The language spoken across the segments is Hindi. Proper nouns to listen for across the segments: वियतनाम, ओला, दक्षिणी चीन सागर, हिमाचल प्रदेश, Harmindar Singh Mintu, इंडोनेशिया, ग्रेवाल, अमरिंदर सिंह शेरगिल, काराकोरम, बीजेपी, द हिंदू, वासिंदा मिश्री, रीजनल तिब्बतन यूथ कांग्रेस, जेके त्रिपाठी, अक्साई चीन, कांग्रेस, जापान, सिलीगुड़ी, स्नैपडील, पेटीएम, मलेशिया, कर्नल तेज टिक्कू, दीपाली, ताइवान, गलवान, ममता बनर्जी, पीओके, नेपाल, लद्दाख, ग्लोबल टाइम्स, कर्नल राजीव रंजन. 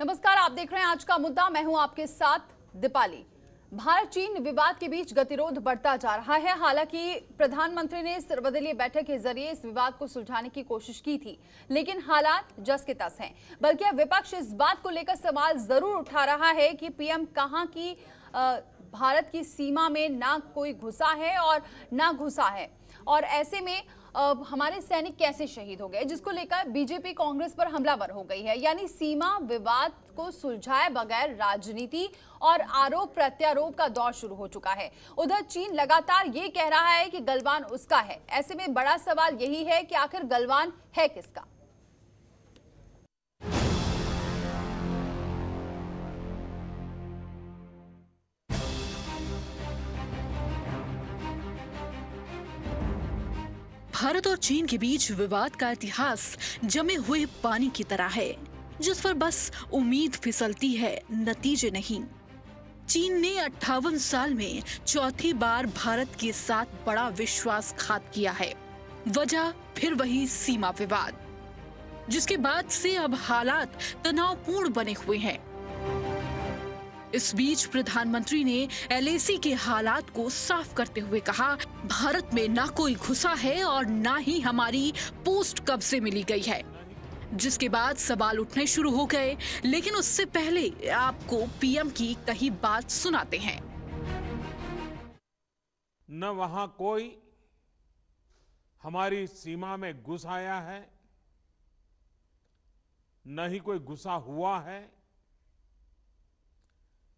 नमस्कार, आप देख रहे हैं आज का मुद्दा। मैं हूं आपके साथ दीपाली। भारत चीन विवाद के बीच गतिरोध बढ़ता जा रहा है। हालांकि प्रधानमंत्री ने सर्वदलीय बैठक के जरिए इस विवाद को सुलझाने की कोशिश की थी, लेकिन हालात जस के तस हैं। बल्कि अब विपक्ष इस बात को लेकर सवाल जरूर उठा रहा है कि पीएम कहां की भारत की सीमा में ना कोई घुसा है और ना घुसा है, और ऐसे में हमारे सैनिक कैसे शहीद हो गए, जिसको लेकर बीजेपी कांग्रेस पर हमलावर हो गई है। यानी सीमा विवाद को सुलझाए बगैर राजनीति और आरोप प्रत्यारोप का दौर शुरू हो चुका है। उधर चीन लगातार ये कह रहा है कि गलवान उसका है। ऐसे में बड़ा सवाल यही है कि आखिर गलवान है किसका। भारत और चीन के बीच विवाद का इतिहास जमे हुए पानी की तरह है, जिस पर बस उम्मीद फिसलती है, नतीजे नहीं। चीन ने 58 साल में चौथी बार भारत के साथ बड़ा विश्वासघात किया है। वजह फिर वही सीमा विवाद, जिसके बाद से अब हालात तनावपूर्ण बने हुए हैं। इस बीच प्रधानमंत्री ने एलएसी के हालात को साफ करते हुए कहा, भारत में ना कोई घुसा है और ना ही हमारी पोस्ट कब्जे में ली गई है, जिसके बाद सवाल उठने शुरू हो गए। लेकिन उससे पहले आपको पीएम की कही बात सुनाते हैं। न वहां कोई हमारी सीमा में घुस आया है, न ही कोई घुसा हुआ है,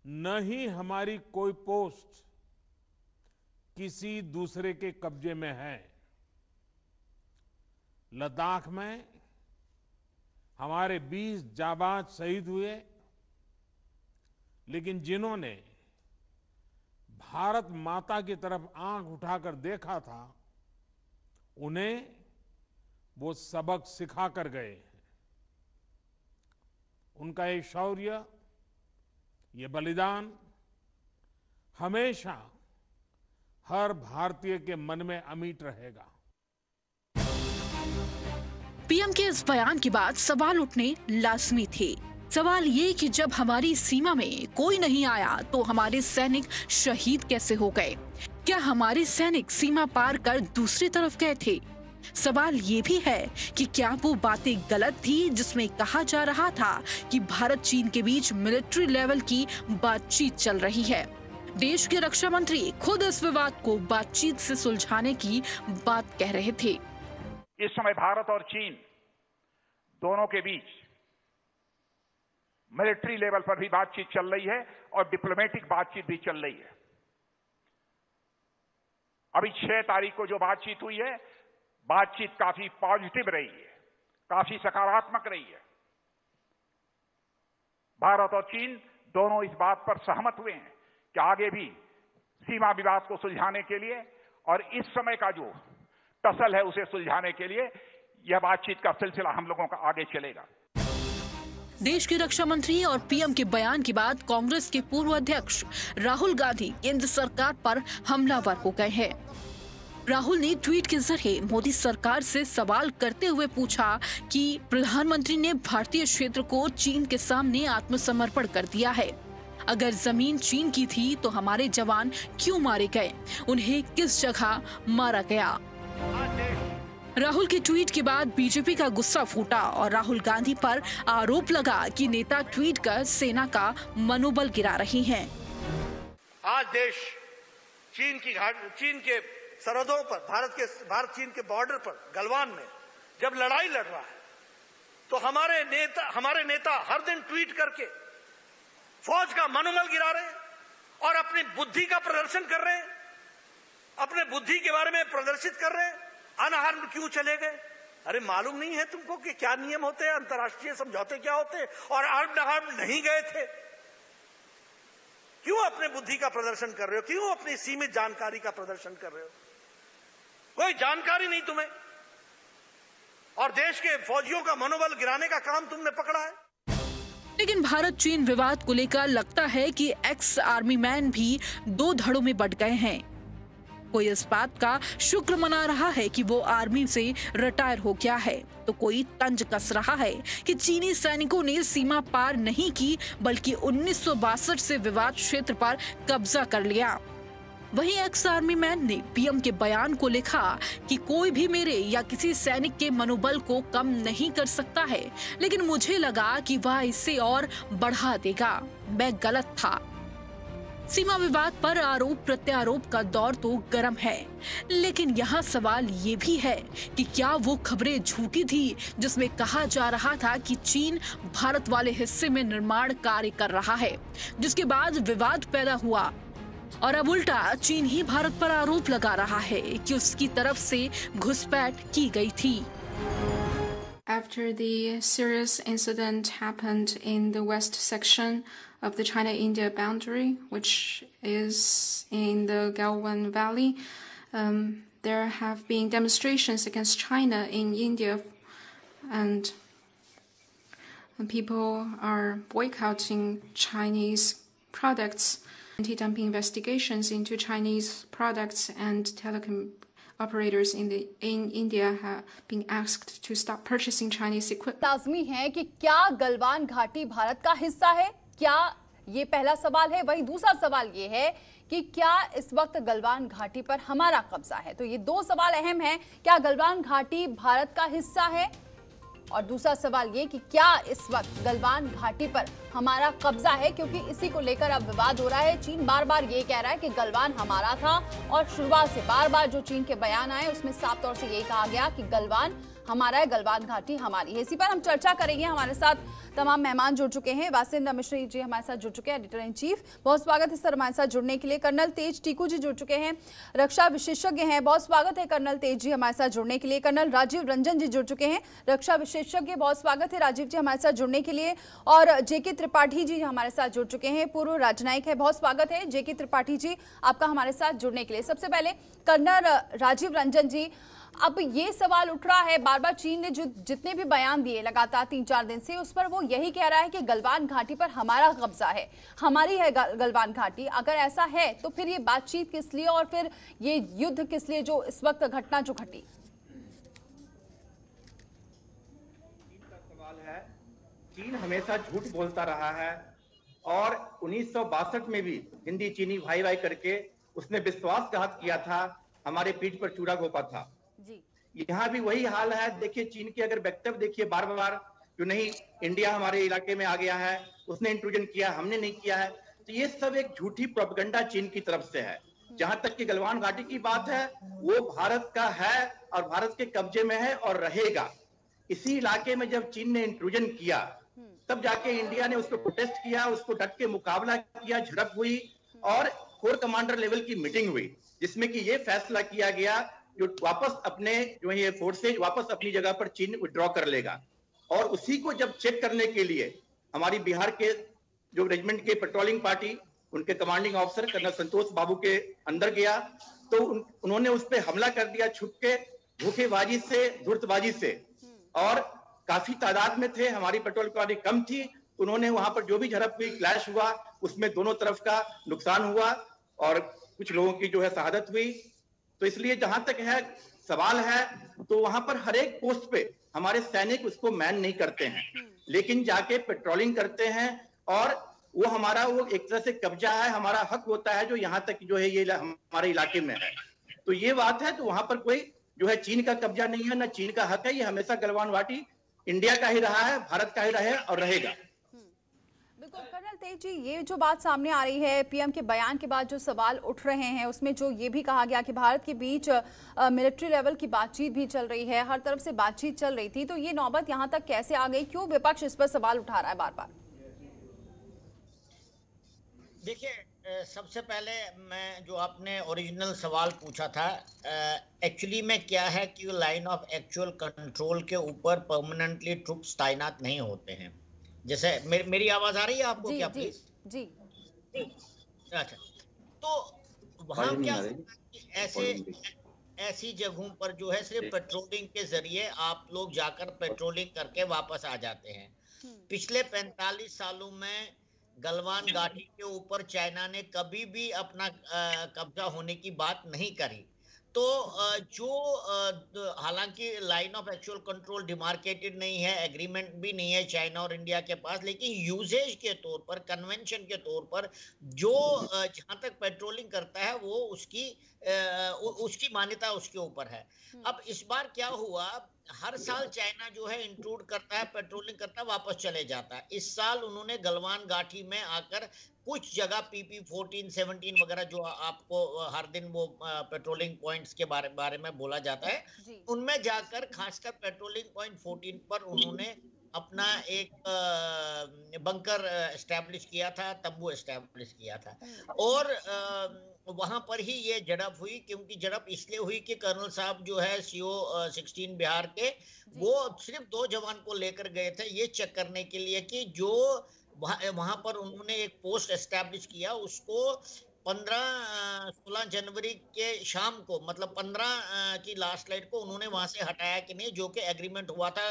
न ही हमारी कोई पोस्ट किसी दूसरे के कब्जे में है। लद्दाख में हमारे 20 जाबाज शहीद हुए, लेकिन जिन्होंने भारत माता की तरफ आंख उठाकर देखा था, उन्हें वो सबक सिखा कर गए। उनका ये शौर्य, ये बलिदान हमेशा हर भारतीय के मन में अमिट रहेगा। पीएम के इस बयान के बाद सवाल उठने लाजमी थे। सवाल ये कि जब हमारी सीमा में कोई नहीं आया तो हमारे सैनिक शहीद कैसे हो गए? क्या हमारे सैनिक सीमा पार कर दूसरी तरफ गए थे? सवाल ये भी है कि क्या वो बातें गलत थी जिसमें कहा जा रहा था कि भारत चीन के बीच मिलिट्री लेवल की बातचीत चल रही है। देश के रक्षा मंत्री खुद इस विवाद को बातचीत से सुलझाने की बात कह रहे थे। इस समय भारत और चीन दोनों के बीच मिलिट्री लेवल पर भी बातचीत चल रही है और डिप्लोमेटिक बातचीत भी चल रही है। अभी 6 तारीख को जो बातचीत हुई है, बातचीत काफी पॉजिटिव रही है, काफी सकारात्मक रही है। भारत और चीन दोनों इस बात पर सहमत हुए हैं कि आगे भी सीमा विवाद को सुलझाने के लिए और इस समय का जो टसल है उसे सुलझाने के लिए यह बातचीत का सिलसिला हम लोगों का आगे चलेगा। देश के रक्षा मंत्री और पीएम के बयान के बाद कांग्रेस के पूर्व अध्यक्ष राहुल गांधी केंद्र सरकार पर हमलावर हो गए हैं। राहुल ने ट्वीट के जरिए मोदी सरकार से सवाल करते हुए पूछा कि प्रधानमंत्री ने भारतीय क्षेत्र को चीन के सामने आत्मसमर्पण कर दिया है। अगर जमीन चीन की थी तो हमारे जवान क्यों मारे गए? उन्हें किस जगह मारा गया? राहुल के ट्वीट के बाद बीजेपी का गुस्सा फूटा और राहुल गांधी पर आरोप लगा कि नेता ट्वीट कर सेना का मनोबल गिरा रही है। आज देश चीन के सरहदों पर, भारत चीन के बॉर्डर पर, गलवान में जब लड़ाई लड़ रहा है तो हमारे नेता हर दिन ट्वीट करके फौज का मनोबल गिरा रहे हैं और अपनी बुद्धि का प्रदर्शन कर रहे हैं, अपने बुद्धि के बारे में प्रदर्शित कर रहे हैं। अनआर्म्ड क्यों चले गए? अरे मालूम नहीं है तुमको कि क्या नियम होते हैं, अंतर्राष्ट्रीय समझौते क्या होते हैं, और आर्म्ड नहीं गए थे? क्यों अपने बुद्धि का प्रदर्शन कर रहे हो? क्यों अपनी सीमित जानकारी का प्रदर्शन कर रहे हो? कोई जानकारी नहीं तुम्हें, और देश के फौजियों का मनोबल गिराने का काम तुमने पकड़ा है। लेकिन भारत चीन विवाद को लेकर लगता है कि एक्स आर्मी मैन भी दो धड़ों में बंट गए हैं। कोई इस बात का शुक्र मना रहा है कि वो आर्मी से रिटायर हो गया है, तो कोई तंज कस रहा है कि चीनी सैनिकों ने सीमा पार नहीं की बल्कि 1962 से विवाद क्षेत्र पर कब्जा कर लिया। वहीं एक्स आर्मी मैन ने पीएम के बयान को लिखा कि कोई भी मेरे या किसी सैनिक के मनोबल को कम नहीं कर सकता है, लेकिन मुझे लगा कि वह इसे और बढ़ा देगा, मैं गलत था। सीमा विवाद पर आरोप प्रत्यारोप का दौर तो गर्म है, लेकिन यहाँ सवाल ये भी है कि क्या वो खबरें झूठी थी जिसमें कहा जा रहा था कि चीन भारत वाले हिस्से में निर्माण कार्य कर रहा है, जिसके बाद विवाद पैदा हुआ और अब उल्टा चीन ही भारत पर आरोप लगा रहा है कि उसकी तरफ से घुसपैठ की गई थी। After the serious incident happened in the west section of the China-India boundary, which is in the Galwan Valley, there have been demonstrations against China in India, and people are boycotting Chinese products. Anti-dumping investigations into Chinese products and telecom operators in India have been asked to stop purchasing Chinese equipment. लाजमी है कि क्या गलवान घाटी भारत का हिस्सा है? क्या ये पहला सवाल है। वही दूसरा सवाल ये है कि क्या इस वक्त गलवान घाटी पर हमारा कब्जा है। तो ये दो सवाल अहम हैं। क्या गलवान घाटी भारत का हिस्सा है और दूसरा सवाल ये कि क्या इस वक्त गलवान घाटी पर हमारा कब्जा है, क्योंकि इसी को लेकर अब विवाद हो रहा है। चीन बार बार ये कह रहा है कि गलवान हमारा था और शुरुआत से बार बार जो चीन के बयान आए उसमें साफ तौर से ये कहा गया कि गलवान हमारा है, गलवान घाटी हमारी है। इसी पर हम चर्चा करेंगे। हमारे साथ तमाम मेहमान जुड़ चुके हैं। वासिंदा मिश्री जी हमारे साथ जुड़ चुके हैं, एडिटर इन चीफ, बहुत स्वागत है सर हमारे साथ जुड़ने के लिए। कर्नल तेज टिक्कू जी जुड़ चुके हैं, रक्षा विशेषज्ञ हैं, बहुत स्वागत है कर्नल तेज जी हमारे साथ जुड़ने के लिए। कर्नल राजीव रंजन जी जुड़ चुके हैं, रक्षा विशेषज्ञ, बहुत स्वागत है राजीव जी हमारे साथ जुड़ने के लिए। और जेके त्रिपाठी जी हमारे साथ जुड़ चुके हैं, पूर्व राजनयिक है, बहुत स्वागत है जेके त्रिपाठी जी आपका हमारे साथ जुड़ने के लिए। सबसे पहले कर्नल राजीव रंजन जी, अब ये सवाल उठ रहा है, बार बार चीन ने जो जितने भी बयान दिए लगातार 3-4 दिन से, उस पर वो यही कह रहा है कि गलवान घाटी पर हमारा कब्जा है, हमारी है गलवान घाटी। अगर ऐसा है तो फिर ये बातचीत किस लिए और फिर ये युद्ध किस लिए जो इस वक्त घटना जो घटी? चीन का सवाल है, चीन हमेशा झूठ बोलता रहा है और 1962 में भी हिंदी चीनी भाई भाई करके उसने विश्वासघात किया था, हमारे पीठ पर चूड़ा घोपा था। यहाँ भी वही हाल है। देखिए चीन के अगर वक्तव्य देखिए बार बार, जो नहीं इंडिया हमारे इलाके में आ गया है, उसने इंट्रूजन किया, हमने नहीं किया है, तो ये सब एक झूठी प्रोपेगेंडा चीन की तरफ से है। जहां तक कि गलवान घाटी की बात है, वो भारत का है और भारत के कब्जे में है और रहेगा। इसी इलाके में जब चीन ने इंट्रूजन किया तब जाके इंडिया ने उसको प्रोटेस्ट किया, उसको डट के मुकाबला किया, झड़प हुई और कोर कमांडर लेवल की मीटिंग हुई जिसमें कि ये फैसला किया गया जो वापस अपने जो ये फोर्सेज वापस अपनी जगह पर चीन विड्रॉ कर लेगा। और उसी को जब चेक करने के लिए हमारी बिहार के जो रेजिमेंट के पेट्रोलिंग पार्टी उनके commanding officer colonel Santosh Babu के अंदर गया तो उन्होंने उस पर हमला कर दिया, छुप के, धोखेबाजी से, धूर्तबाजी से। और काफी तादाद में थे, हमारी पेट्रोलिंग पार्टी कम थी, उन्होंने वहां पर जो भी झड़प हुई, क्लैश हुआ, उसमें दोनों तरफ का नुकसान हुआ और कुछ लोगों की जो है शहादत हुई। तो इसलिए जहां तक है सवाल है तो वहां पर हर एक पोस्ट पे हमारे सैनिक उसको मैन नहीं करते हैं, लेकिन जाके पेट्रोलिंग करते हैं और वो हमारा वो एक तरह से कब्जा है, हमारा हक होता है जो यहाँ तक जो है ये हमारे इलाके में है। तो ये बात है। तो वहां पर कोई जो है चीन का कब्जा नहीं है, ना चीन का हक है। ये हमेशा गलवान घाटी इंडिया का ही रहा है, भारत का ही रहे और रहेगा। कर्नल तेज जी, ये जो बात सामने आ रही है पीएम के बयान के बाद, जो सवाल उठ रहे हैं उसमें जो ये भी कहा गया कि भारत के बीच मिलिट्री लेवल की बातचीत भी चल रही है, हर तरफ से बातचीत चल रही थी, तो ये नौबत यहाँ तक कैसे आ गई, क्यों विपक्ष इस पर सवाल उठा रहा है बार बार? देखिए सबसे पहले मैं जो आपने ओरिजिनल सवाल पूछा था, एक्चुअली में क्या है कि लाइन ऑफ एक्चुअल कंट्रोल के ऊपर परमानेंटली ट्रुप्स तैनात नहीं होते हैं। जैसे मेरी आवाज आ रही है आपको? जी, क्या प्लीज जी, जी, जी। अच्छा, तो वहाँ क्या ऐसी जगहों पर जो है सिर्फ पेट्रोलिंग के जरिए आप लोग जाकर पेट्रोलिंग करके वापस आ जाते हैं। पिछले 45 सालों में गलवान घाटी के ऊपर चाइना ने कभी भी अपना कब्जा होने की बात नहीं करी। तो जो हालांकि line of actual control demarcated नहीं है, एग्रीमेंट भी नहीं है चाइना और इंडिया के पास, लेकिन यूजेज के तौर पर, कन्वेंशन के तौर पर जो जहां तक पेट्रोलिंग करता है वो उसकी मान्यता उसके ऊपर है। अब इस बार क्या हुआ, हर साल चाइना जो है इंट्रूड करता है, पेट्रोलिंग करता है, वापस चले जाता है। इस साल उन्होंने गलवान घाटी में आकर कुछ जगह PP 14, 17 वगैरह जो आपको हर दिन वो पेट्रोलिंग पॉइंट्स के बारे में बोला जाता है, उनमें जाकर खासकर पेट्रोलिंग पॉइंट 14 पर उन्होंने अपना एक बंकर एस्टैब्लिश किया था, तंबू एस्टैब्लिश किया था, और वहां पर ही ये झड़प हुई। क्योंकि झड़प इसलिए हुई कि कर्नल साहब जो है CO 16 बिहार के, वो सिर्फ 2 जवान को लेकर गए थे ये चेक करने के लिए कि जो वहां पर उन्होंने एक पोस्ट एस्टैब्लिश किया, उसको 15-16 जनवरी के शाम को, मतलब 15 की लास्ट लाइट को उन्होंने वहां से हटाया कि नहीं, जो कि एग्रीमेंट हुआ था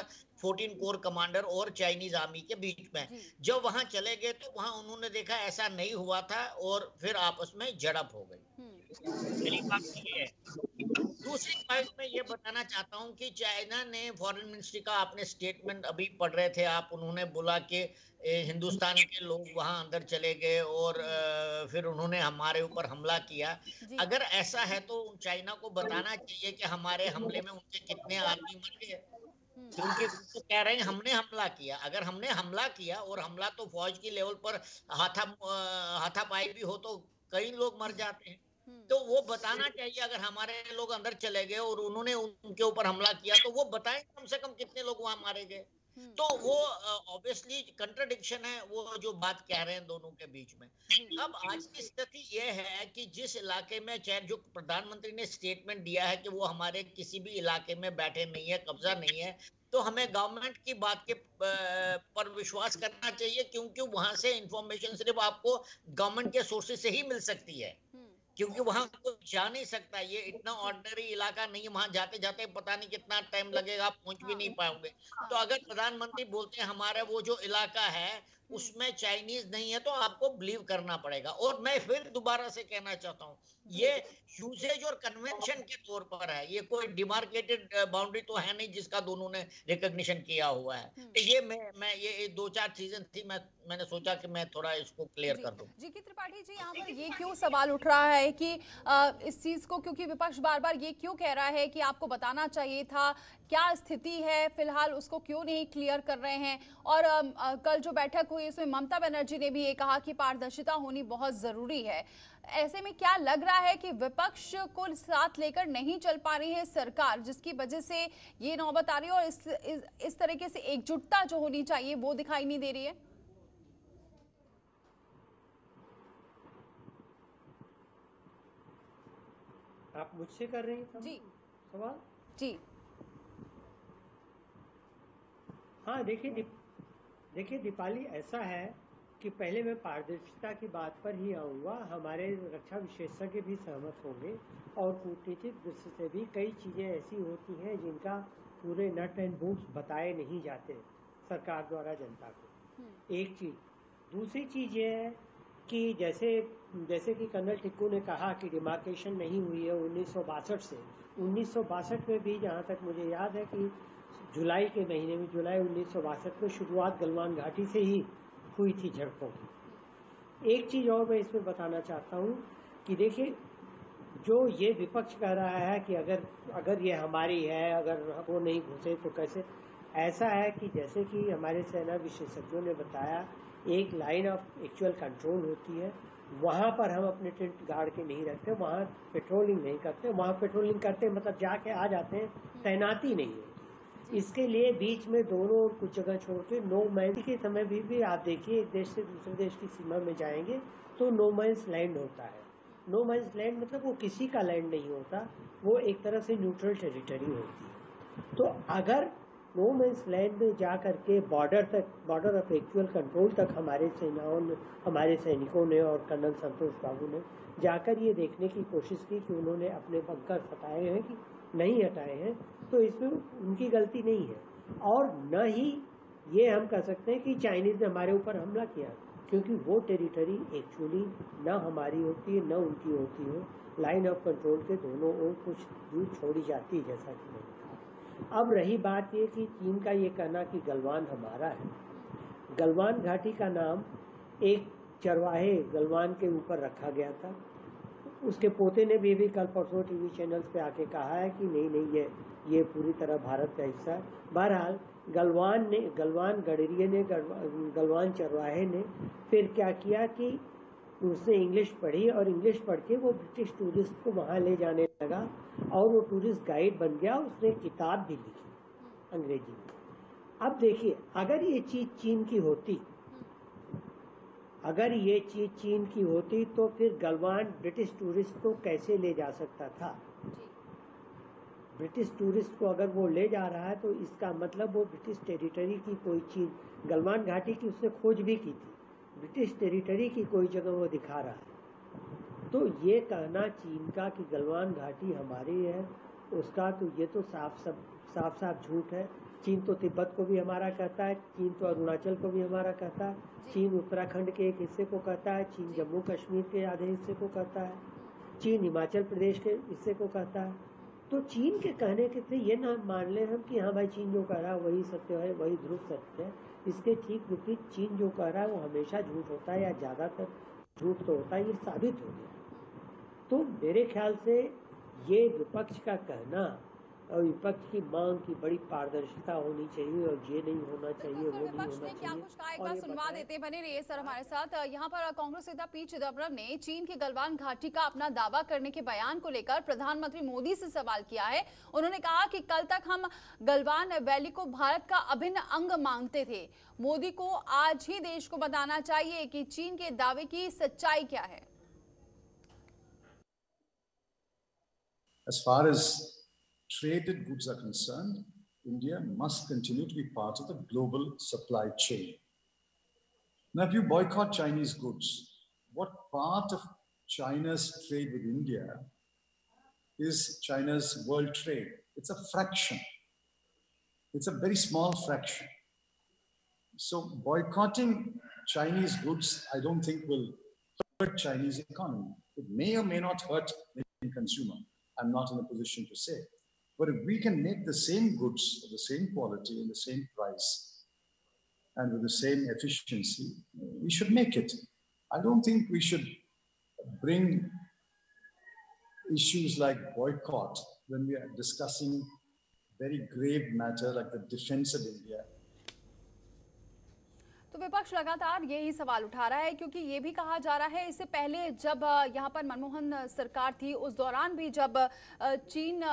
14 कोर कमांडर और चाइनीज आर्मी के बीच में। जब वहां चले गए तो वहां उन्होंने देखा ऐसा नहीं हुआ था और फिर आपस में झड़प हो गई। पहली बात ये है। दूसरी बात मैं ये बताना चाहता हूँ कि चाइना ने फॉरेन मिनिस्ट्री का, आपने स्टेटमेंट अभी पढ़ रहे थे आप, उन्होंने बोला कि हिंदुस्तान के लोग वहाँ अंदर चले गए और फिर उन्होंने हमारे ऊपर हमला किया। अगर ऐसा है तो चाइना को बताना चाहिए कि हमारे हमले में उनके कितने आदमी मर गए, क्योंकि तो कह रहे हैं हमने हमला किया। अगर हमने हमला किया, और हमला तो फौज की लेवल पर हाथापाई भी हो तो कई लोग मर जाते हैं, तो वो बताना चाहिए। अगर हमारे लोग अंदर चले गए और उन्होंने उनके ऊपर हमला किया तो वो बताएं कम से कम कितने लोग वहां मारे गए। तो वो ऑब्वियसली कंट्राडिक्शन है वो जो बात कह रहे हैं दोनों के बीच में। अब आज की स्थिति ये है कि जिस इलाके में, चाहे जो प्रधानमंत्री ने स्टेटमेंट दिया है कि वो हमारे किसी भी इलाके में बैठे नहीं है, कब्जा नहीं है, तो हमें गवर्नमेंट की बात के पर विश्वास करना चाहिए, क्योंकि वहां से इंफॉर्मेशन सिर्फ आपको गवर्नमेंट के सोर्सेज से ही मिल सकती है, क्योंकि वहां कोई जा नहीं सकता। ये इतना ऑर्डिनरी इलाका नहीं, वहां जाते जाते पता नहीं कितना टाइम लगेगा, आप पहुंच भी नहीं पाओगे। तो अगर प्रधानमंत्री बोलते हैं हमारा वो जो इलाका है उसमें चाइनीज नहीं है, तो आपको बिलीव करना पड़ेगा। और मैं फिर दोबारा से कहना चाहता हूँ, ये यूसेज और कन्वेंशन के तौर पर है, ये कोई डिमार्केटेड बाउंड्री तो है नहीं जिसका दोनों ने रिकॉग्निशन किया हुआ है। तो ये मैं ये 2-4 चीजें थी, मैंने सोचा कि मैं थोड़ा इसको क्लियर कर दूं। जेके त्रिपाठी जी, यहाँ पर ये क्यों सवाल उठ रहा है कि इस चीज को, क्योंकि विपक्ष बार बार ये क्यों कह रहा है कि आपको बताना चाहिए था, क्या स्थिति है फिलहाल उसको क्यों नहीं क्लियर कर रहे हैं? और कल जो बैठक हुई इसमें ममता बनर्जी ने भी ये कहा कि पारदर्शिता होनी बहुत जरूरी है। ऐसे में क्या लग रहा है कि विपक्ष को साथ लेकर नहीं चल पा रही है सरकार, जिसकी वजह से ये नौबत आ रही है, और इस तरीके से एकजुटता जो होनी चाहिए वो दिखाई नहीं दे रही है? आप मुझसे कर रही हैं जी सवाल? जी हाँ, देखिए दीपाली, ऐसा है कि पहले मैं पारदर्शिता की बात पर ही आऊँगा। हमारे रक्षा विशेषज्ञ भी सहमत होंगे, और कूटनीतिक दृष्टि से भी कई चीज़ें ऐसी होती हैं जिनका पूरे नट एंड बोल्ट्स बताए नहीं जाते सरकार द्वारा जनता को, एक चीज़। दूसरी चीज़ ये है कि जैसे कि कर्नल टिक्कू ने कहा कि डिमार्केशन नहीं हुई है 1962 से। 1962 में भी, जहाँ तक मुझे याद है, कि जुलाई के महीने में, जुलाई 1962 में शुरुआत गलवान घाटी से ही हुई थी झड़पों की। एक चीज़ और मैं इसमें बताना चाहता हूँ कि देखिए, जो ये विपक्ष कह रहा है कि अगर ये हमारी है, अगर वो नहीं घुसे तो कैसे, ऐसा है कि जैसे कि हमारे सेना विशेषज्ञों ने बताया, एक लाइन ऑफ एक्चुअल कंट्रोल होती है, वहाँ पर हम अपने टेंट गाड़ के नहीं रखते, वहाँ पेट्रोलिंग नहीं करते। वहाँ पेट्रोलिंग करते मतलब जाके आ जाते हैं, तैनाती नहीं है। इसके लिए बीच में दोनों कुछ जगह छोड़ के नो मैंस के समय भी आप देखिए, एक देश से दूसरे देश की सीमा में जाएंगे तो नो मैंस लैंड होता है। नो मैंस लैंड मतलब वो किसी का लैंड नहीं होता, वो एक तरह से न्यूट्रल टेरिटरी होती है। तो अगर नो मैंस लैंड में जा करके बॉर्डर ऑफ एक्चुअल कंट्रोल तक हमारे सैनिकों ने और कर्नल संतोष बाबू ने जाकर ये देखने की कोशिश की कि उन्होंने अपने बंकर हटाए हैं कि नहीं हटाए हैं, तो इसमें उनकी गलती नहीं है। और न ही ये हम कह सकते हैं कि चाइनीज़ ने हमारे ऊपर हमला किया। क्योंकि वो टेरिटरी एक्चुअली ना हमारी होती है ना उनकी होती है, लाइन ऑफ कंट्रोल के दोनों ओर कुछ दूर छोड़ी जाती है, जैसा कि मैंने कहा। अब रही बात ये कि चीन का ये कहना कि गलवान हमारा है, गलवान घाटी का नाम एक चरवाहे गलवान के ऊपर रखा गया था। उसके पोते ने भी कल परसों टीवी चैनल्स पे आके कहा है कि नहीं नहीं ये पूरी तरह भारत का हिस्सा है। बहरहाल गलवान चरवाहे ने फिर क्या किया कि उसने इंग्लिश पढ़ी और इंग्लिश पढ़ के वो ब्रिटिश टूरिस्ट को वहाँ ले जाने लगा और वो टूरिस्ट गाइड बन गया। उसने किताब भी लिखी अंग्रेजी में। अब देखिए, अगर ये चीज़ चीन की होती, अगर ये चीज़ चीन की होती तो फिर गलवान ब्रिटिश टूरिस्ट को कैसे ले जा सकता था? ब्रिटिश टूरिस्ट को अगर वो ले जा रहा है तो इसका मतलब वो ब्रिटिश टेरिटरी की कोई चीज़, गलवान घाटी की उसने खोज भी की थी, ब्रिटिश टेरिटरी की कोई जगह वो दिखा रहा है। तो ये कहना चीन का कि गलवान घाटी हमारी है, उसका तो ये तो साफ साफ झूठ है। चीन तो तिब्बत को भी हमारा कहता है, चीन तो अरुणाचल को भी हमारा कहता है, चीन उत्तराखंड के एक हिस्से को कहता है, चीन जम्मू कश्मीर के आधे हिस्से को कहता है, चीन हिमाचल प्रदेश के हिस्से को कहता है। तो चीन के कहने के से ये ना मान लें हम कि हाँ भाई चीन जो कह रहा है वही सत्य है, वही ध्रुव सत्य है। इसके ठीक विपरीत चीन जो कह रहा है वो हमेशा झूठ होता है या ज़्यादातर झूठ तो होता है, ये साबित हो गया। तो मेरे ख्याल से ये विपक्ष का कहना और विपक्ष की मांग की बड़ी पारदर्शिता होनी चाहिए और ये नहीं होना चाहिए, वो नहीं होना चाहिए। और सुनवा देते बने रहिए सर हमारे साथ। यहाँ पर कांग्रेस नेता पी चिदंबरम ने चीन के गलवान घाटी का अपना दावा करने के बयान को लेकर प्रधानमंत्री मोदी से सवाल किया है। उन्होंने कहा कि कल तक हम गलवान वैली को भारत का अभिन्न अंग मानते थे, मोदी को आज ही देश को बताना चाहिए कि चीन के दावे की सच्चाई क्या है। As far as traded goods are concerned, India must continue to be part of the global supply chain. Now, if you boycott Chinese goods, what part of China's trade with India is China's world trade? It's a fraction. It's a very small fraction. So boycotting Chinese goods, I don't think will hurt Chinese economy. It may or may not hurt the Indian consumer. I'm not in a position to say. But if we can make the same goods of the same quality and the same price and with the same efficiency, we should make it. I don't think we should bring issues like boycott when we are discussing very grave matter like the defense of India. विपक्ष लगातार यही सवाल उठा रहा है, क्योंकि ये भी कहा जा रहा है इससे पहले जब यहाँ पर मनमोहन सरकार थी उस दौरान भी जब चीन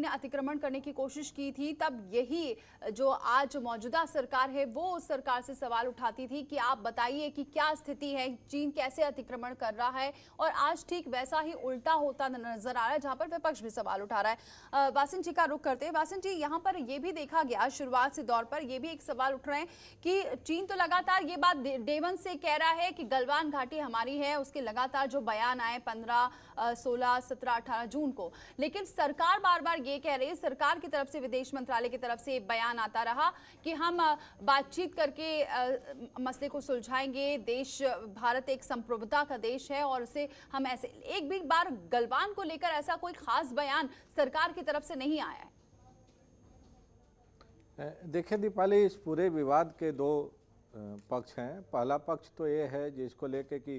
ने अतिक्रमण करने की कोशिश की थी, तब यही जो आज मौजूदा सरकार है वो उस सरकार से सवाल उठाती थी कि आप बताइए कि क्या स्थिति है, चीन कैसे अतिक्रमण कर रहा है। और आज ठीक वैसा ही उल्टा होता नजर आ रहा है, जहाँ पर विपक्ष भी सवाल उठा रहा है। वासिंद जी का रुख करते हैं। वासिंद जी, यहाँ पर यह भी देखा गया शुरुआत से दौर पर यह भी एक सवाल उठ रहे हैं कि चीन तो लगातार ये बात डेवन से कह रहा है कि गलवान घाटी हमारी है, उसके लगातार जो बयान आए 15, 16, 17, 18 जून को, लेकिन सरकार बार बार ये कह रही है, सरकार की तरफ से विदेश मंत्रालय की तरफ से बयान आता रहा कि हम बातचीत करके मसले को सुलझाएंगे, देश भारत एक संप्रभुता का देश है और उसे हम ऐसे एक भी बार गलवान को लेकर ऐसा कोई खास बयान सरकार की तरफ से नहीं आया है। देखिए दीपाली, इस पूरे विवाद के दो पक्ष हैं। पहला पक्ष तो ये है जिसको लेके कि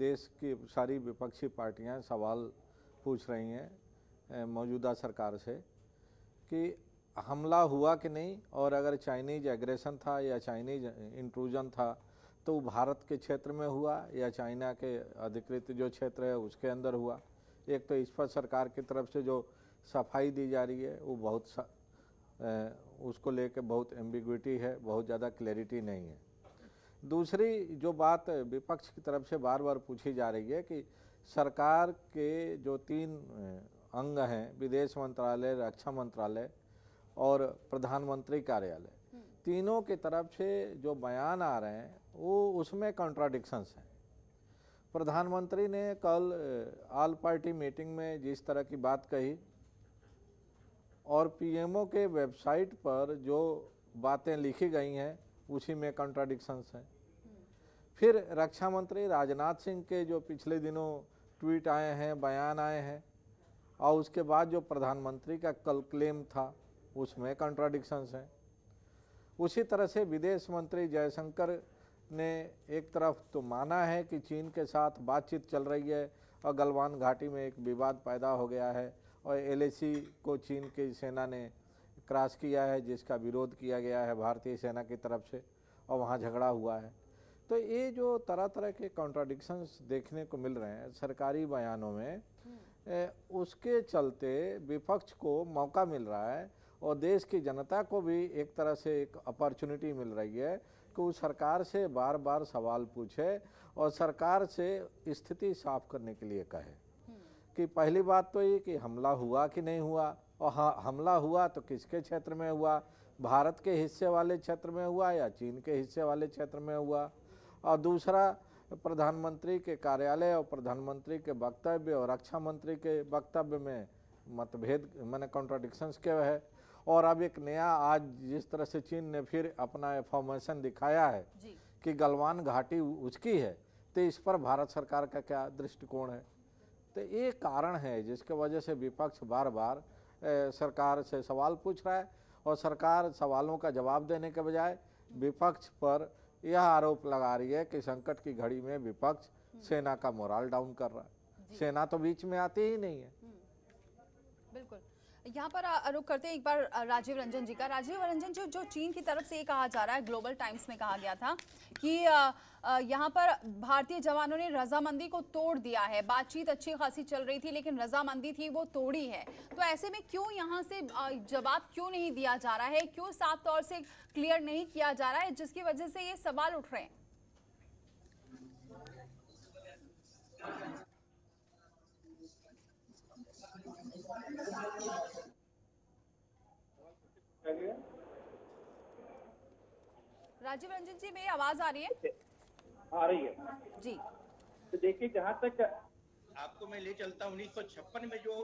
देश की सारी विपक्षी पार्टियां सवाल पूछ रही हैं मौजूदा सरकार से कि हमला हुआ कि नहीं, और अगर चाइनीज एग्रेशन था या चाइनीज इंट्रूजन था तो वो भारत के क्षेत्र में हुआ या चाइना के अधिकृत जो क्षेत्र है उसके अंदर हुआ। एक तो इस पर सरकार की तरफ से जो सफाई दी जा रही है वो उसको लेके बहुत एम्बिग्विटी है, बहुत ज़्यादा क्लैरिटी नहीं है। दूसरी जो बात विपक्ष की तरफ से बार बार पूछी जा रही है कि सरकार के जो 3 अंग हैं, विदेश मंत्रालय, रक्षा मंत्रालय और प्रधानमंत्री कार्यालय, तीनों की तरफ से जो बयान आ रहे हैं वो उसमें कॉन्ट्राडिक्शंस हैं। प्रधानमंत्री ने कल ऑल पार्टी मीटिंग में जिस तरह की बात कही और पीएमओ के वेबसाइट पर जो बातें लिखी गई हैं उसी में कॉन्ट्राडिक्शंस हैं। फिर रक्षा मंत्री राजनाथ सिंह के जो पिछले दिनों ट्वीट आए हैं, बयान आए हैं, और उसके बाद जो प्रधानमंत्री का कल क्लेम था उसमें कॉन्ट्राडिक्शंस हैं। उसी तरह से विदेश मंत्री जयशंकर ने एक तरफ तो माना है कि चीन के साथ बातचीत चल रही है और गलवान घाटी में एक विवाद पैदा हो गया है और एलएसी को चीन की सेना ने क्रॉस किया है जिसका विरोध किया गया है भारतीय सेना की तरफ से और वहाँ झगड़ा हुआ है। तो ये जो तरह तरह के कॉन्ट्राडिक्शंस देखने को मिल रहे हैं सरकारी बयानों में, उसके चलते विपक्ष को मौका मिल रहा है और देश की जनता को भी एक तरह से एक अपॉर्चुनिटी मिल रही है कि वो सरकार से बार बार सवाल पूछे और सरकार से स्थिति साफ करने के लिए कहे कि पहली बात तो ये कि हमला हुआ कि नहीं हुआ, और हाँ हमला हुआ तो किसके क्षेत्र में हुआ, भारत के हिस्से वाले क्षेत्र में हुआ या चीन के हिस्से वाले क्षेत्र में हुआ। और दूसरा, प्रधानमंत्री के कार्यालय और प्रधानमंत्री के वक्तव्य और रक्षा मंत्री के वक्तव्य में मतभेद माने कॉन्ट्राडिक्शंस क्या है। और अब एक नया आज जिस तरह से चीन ने फिर अपना इंफॉर्मेशन दिखाया है कि गलवान घाटी उसकी है, तो इस पर भारत सरकार का क्या दृष्टिकोण है। तो ये कारण है जिसके वजह से विपक्ष बार बार सरकार से सवाल पूछ रहा है और सरकार सवालों का जवाब देने के बजाय विपक्ष पर यह आरोप लगा रही है कि संकट की घड़ी में विपक्ष सेना का मोरल डाउन कर रहा है। सेना तो बीच में आती ही नहीं है। बिल्कुल, यहाँ पर रुक करते हैं एक बार राजीव रंजन जी का। राजीव रंजन जी, जो चीन की तरफ से ये कहा जा रहा है, ग्लोबल टाइम्स में कहा गया था कि यहाँ पर भारतीय जवानों ने रजामंदी को तोड़ दिया है, बातचीत अच्छी खासी चल रही थी लेकिन रजामंदी थी वो तोड़ी है, तो ऐसे में क्यों यहाँ से जवाब क्यों नहीं दिया जा रहा है, क्यों साफ तौर से क्लियर नहीं किया जा रहा है, जिसकी वजह से ये सवाल उठ रहे हैं। राजीव रंजन जी, मेरी आवाज आ रही है? आ रही है जी। तो देखिए, जहाँ तक आपको मैं ले चलता हूँ, 1956 में जो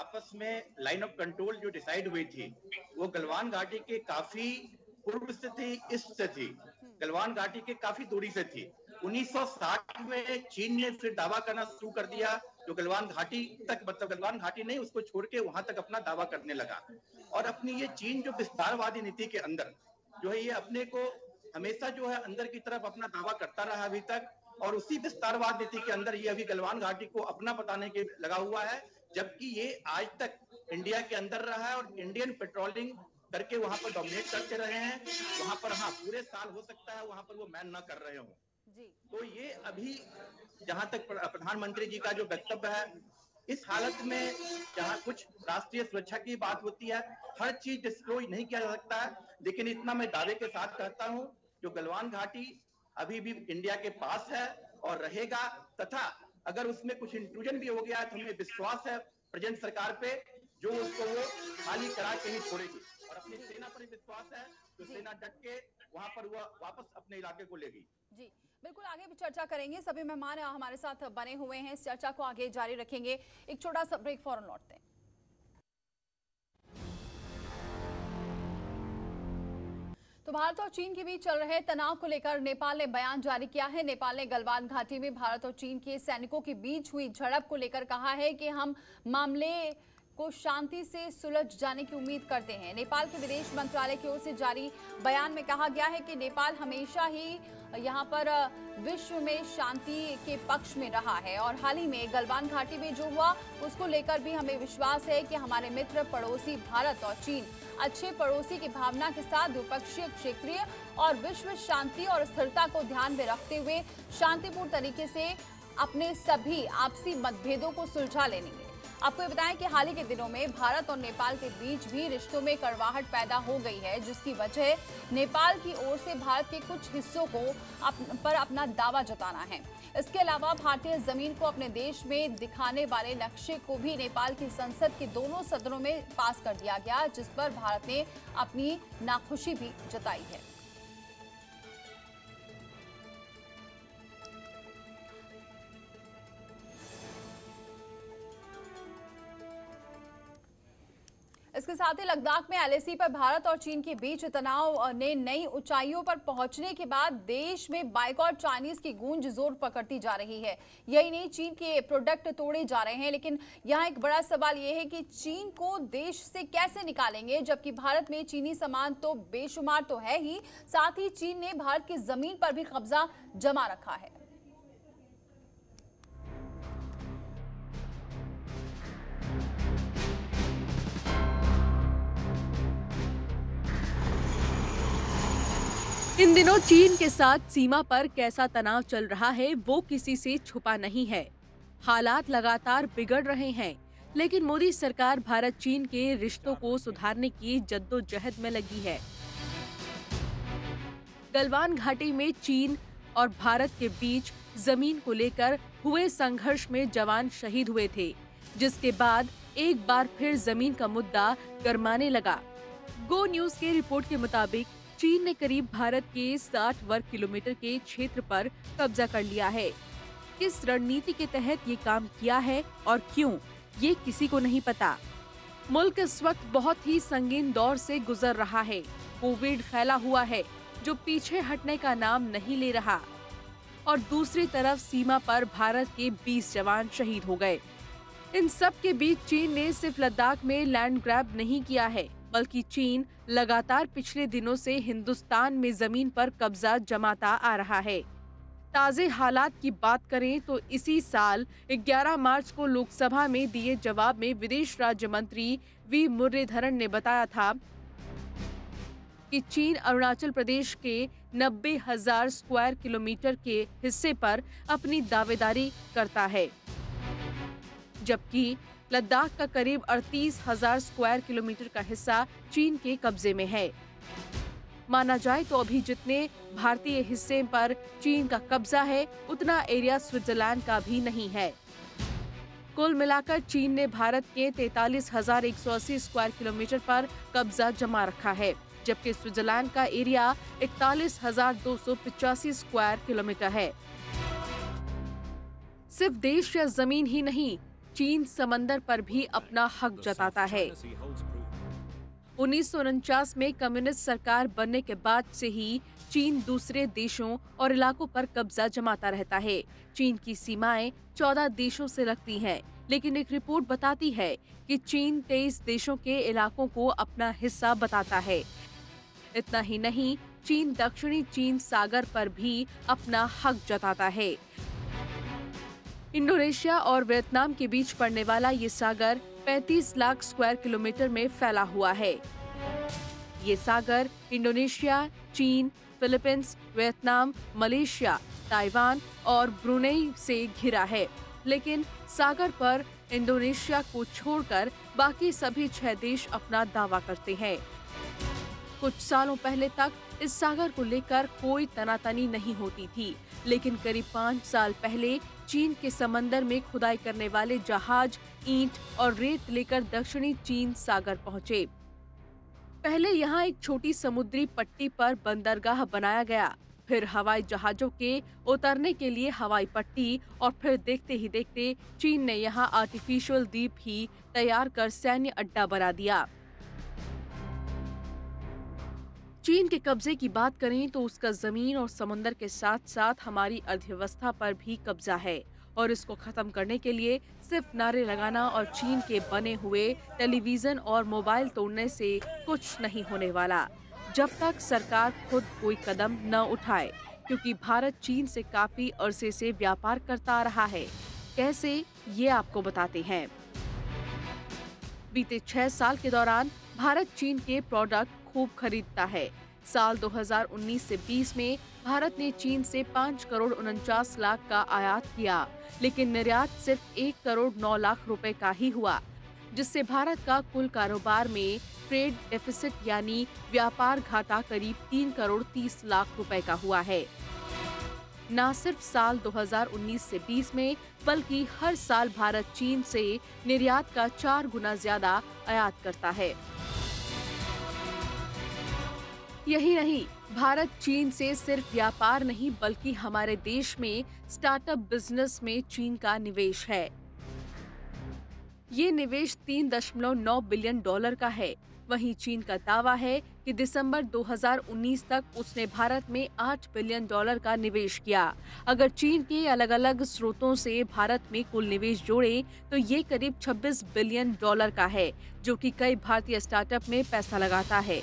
आपस में लाइन ऑफ कंट्रोल जो डिसाइड हुई थी वो गलवान घाटी के काफी पूर्व से थी, ईस्ट से थी, गलवान घाटी के काफी दूरी से थी। 1960 में चीन ने फिर दावा करना शुरू कर दिया, जो गलवान घाटी तक, मतलब गलवान घाटी नहीं, उसको छोड़ के वहां तक अपना दावा करने लगा। और अपनी ये चीन जो विस्तारवादी नीति के अंदर जो है, ये अपने को हमेशा जो है अंदर की तरफ अपना दावा करता रहा अभी तक, और उसी विस्तारवाद नीति के अंदर ये अभी गलवान घाटी को अपना बताने के लगा हुआ है, जबकि ये आज तक इंडिया के अंदर रहा है और इंडियन पेट्रोलिंग करके वहां पर डोमिनेट करते रहे हैं। वहां पर हाँ पूरे साल हो सकता है वहां पर वो मैन ना कर रहे हो। तो ये अभी जहाँ तक प्रधानमंत्री जी का जो वक्तव्य है, इस हालत में जहाँ कुछ राष्ट्रीय सुरक्षा की बात होती है, हर चीज डिस्क्लोज नहीं किया जा सकता है, लेकिन इतना मैं दावे के साथ कहता हूँ जो गलवान घाटी अभी भी इंडिया के पास है और रहेगा, तथा अगर उसमें कुछ इंट्रूजन भी हो गया है तो हमें विश्वास है प्रेजेंट सरकार पे, जो उसको वो खाली करा के ही छोड़ेगी, और अपनी सेना पर विश्वास है जो सेना डट के वहाँ पर वो वापस अपने इलाके को लेगी। जी बिल्कुल, आगे भी चर्चा करेंगे, सभी मेहमान हमारे साथ बने हुए हैं, इस चर्चा को आगे जारी रखेंगे। एक छोटा सा ब्रेक, फौरन लौटते हैं। तो भारत और चीन के बीच चल रहे तनाव को लेकर नेपाल ने बयान जारी किया है। नेपाल ने गलवान घाटी में भारत और चीन के सैनिकों के बीच हुई झड़प को लेकर कहा है कि हम मामले को शांति से सुलझ जाने की उम्मीद करते हैं। नेपाल के विदेश मंत्रालय की ओर से जारी बयान में कहा गया है कि नेपाल हमेशा ही यहाँ पर विश्व में शांति के पक्ष में रहा है और हाल ही में गलवान घाटी में जो हुआ उसको लेकर भी हमें विश्वास है कि हमारे मित्र पड़ोसी भारत और चीन अच्छे पड़ोसी की भावना के साथ द्विपक्षीय, क्षेत्रीय और विश्व शांति और स्थिरता को ध्यान में रखते हुए शांतिपूर्ण तरीके से अपने सभी आपसी मतभेदों को सुलझा लेंगे। आपको ये बताएं कि हाल ही के दिनों में भारत और नेपाल के बीच भी रिश्तों में कड़वाहट पैदा हो गई है, जिसकी वजह नेपाल की ओर से भारत के कुछ हिस्सों को पर अपना दावा जताना है। इसके अलावा भारतीय जमीन को अपने देश में दिखाने वाले नक्शे को भी नेपाल की संसद के दोनों सदनों में पास कर दिया गया, जिस पर भारत ने अपनी नाखुशी भी जताई है। इसके साथ ही लद्दाख में एलएसी पर भारत और चीन के बीच तनाव ने नई ऊंचाइयों पर पहुंचने के बाद देश में बायकॉट चाइनीज की गूंज जोर पकड़ती जा रही है। यही नहीं, चीन के प्रोडक्ट तोड़े जा रहे हैं, लेकिन यहाँ एक बड़ा सवाल यह है कि चीन को देश से कैसे निकालेंगे, जबकि भारत में चीनी सामान तो बेशुमार तो है ही, साथ ही चीन ने भारत की जमीन पर भी कब्जा जमा रखा है। इन दिनों चीन के साथ सीमा पर कैसा तनाव चल रहा है वो किसी से छुपा नहीं है। हालात लगातार बिगड़ रहे हैं, लेकिन मोदी सरकार भारत चीन के रिश्तों को सुधारने की जद्दोजहद में लगी है। गलवान घाटी में चीन और भारत के बीच जमीन को लेकर हुए संघर्ष में जवान शहीद हुए थे, जिसके बाद एक बार फिर जमीन का मुद्दा गरमाने लगा। गो न्यूज के रिपोर्ट के मुताबिक चीन ने करीब भारत के 60 वर्ग किलोमीटर के क्षेत्र पर कब्जा कर लिया है। किस रणनीति के तहत ये काम किया है और क्यों, ये किसी को नहीं पता। मुल्क इस वक्त बहुत ही संगीन दौर से गुजर रहा है। कोविड फैला हुआ है जो पीछे हटने का नाम नहीं ले रहा, और दूसरी तरफ सीमा पर भारत के 20 जवान शहीद हो गए। इन सब के बीच चीन ने सिर्फ लद्दाख में लैंड ग्रैब नहीं किया है, बल्कि चीन लगातार पिछले दिनों से हिंदुस्तान में जमीन पर कब्जा जमाता आ रहा है। ताज़े हालात की बात करें तो इसी साल 11 मार्च को लोकसभा में दिए जवाब में विदेश राज्य मंत्री वी मुरलीधरन ने बताया था कि चीन अरुणाचल प्रदेश के 90,000 स्क्वायर किलोमीटर के हिस्से पर अपनी दावेदारी करता है, जबकि लद्दाख का करीब 38,000 स्क्वायर किलोमीटर का हिस्सा चीन के कब्जे में है। माना जाए तो अभी जितने भारतीय हिस्से पर चीन का कब्जा है, उतना एरिया स्विट्जरलैंड का भी नहीं है। कुल मिलाकर चीन ने भारत के 43,180 स्क्वायर किलोमीटर पर कब्जा जमा रखा है, जबकि स्विट्जरलैंड का एरिया 41,285 स्क्वायर किलोमीटर है। सिर्फ देश या जमीन ही नहीं, चीन समंदर पर भी अपना हक जताता है। 1949 में कम्युनिस्ट सरकार बनने के बाद से ही चीन दूसरे देशों और इलाकों पर कब्जा जमाता रहता है। चीन की सीमाएं 14 देशों से लगती हैं, लेकिन एक रिपोर्ट बताती है कि चीन 23 देशों के इलाकों को अपना हिस्सा बताता है। इतना ही नहीं, चीन दक्षिणी चीन सागर पर भी अपना हक जताता है। इंडोनेशिया और वियतनाम के बीच पड़ने वाला ये सागर 35 लाख स्क्वायर किलोमीटर में फैला हुआ है। ये सागर इंडोनेशिया, चीन, फिलीपींस, वियतनाम, मलेशिया, ताइवान और ब्रुनेई से घिरा है, लेकिन सागर पर इंडोनेशिया को छोड़कर बाकी सभी 6 देश अपना दावा करते हैं। कुछ सालों पहले तक इस सागर को लेकर कोई तनातनी नहीं होती थी, लेकिन करीब 5 साल पहले चीन के समंदर में खुदाई करने वाले जहाज ईंट और रेत लेकर दक्षिणी चीन सागर पहुंचे। पहले यहां एक छोटी समुद्री पट्टी पर बंदरगाह बनाया गया, फिर हवाई जहाजों के उतरने के लिए हवाई पट्टी, और फिर देखते ही देखते चीन ने यहां आर्टिफिशियल द्वीप ही तैयार कर सैन्य अड्डा बना दिया। चीन के कब्जे की बात करें तो उसका जमीन और समंदर के साथ साथ हमारी अर्थव्यवस्था पर भी कब्जा है, और इसको खत्म करने के लिए सिर्फ नारे लगाना और चीन के बने हुए टेलीविजन और मोबाइल तोड़ने से कुछ नहीं होने वाला, जब तक सरकार खुद कोई कदम न उठाए, क्योंकि भारत चीन से काफी अरसे से व्यापार करता रहा है। कैसे, ये आपको बताते हैं। बीते 6 साल के दौरान भारत चीन के प्रोडक्ट खूब खरीदता है। साल 2019 से 20 में भारत ने चीन से 5,49,00,000 का आयात किया, लेकिन निर्यात सिर्फ 1,09,00,000 रुपए का ही हुआ, जिससे भारत का कुल कारोबार में ट्रेड डेफिसिट यानी व्यापार घाटा करीब 3,30,00,000 रुपए का हुआ है। न सिर्फ साल 2019 से 20 में, बल्कि हर साल भारत चीन से निर्यात का 4 गुना ज्यादा आयात करता है। यही नहीं, भारत चीन से सिर्फ व्यापार नहीं, बल्कि हमारे देश में स्टार्टअप बिजनेस में चीन का निवेश है। ये निवेश 3.9 बिलियन डॉलर का है। वहीं चीन का दावा है कि दिसंबर 2019 तक उसने भारत में 8 बिलियन डॉलर का निवेश किया। अगर चीन के अलग अलग स्रोतों से भारत में कुल निवेश जोड़े तो ये करीब 26 बिलियन डॉलर का है, जो कि कई भारतीय स्टार्टअप में पैसा लगाता है,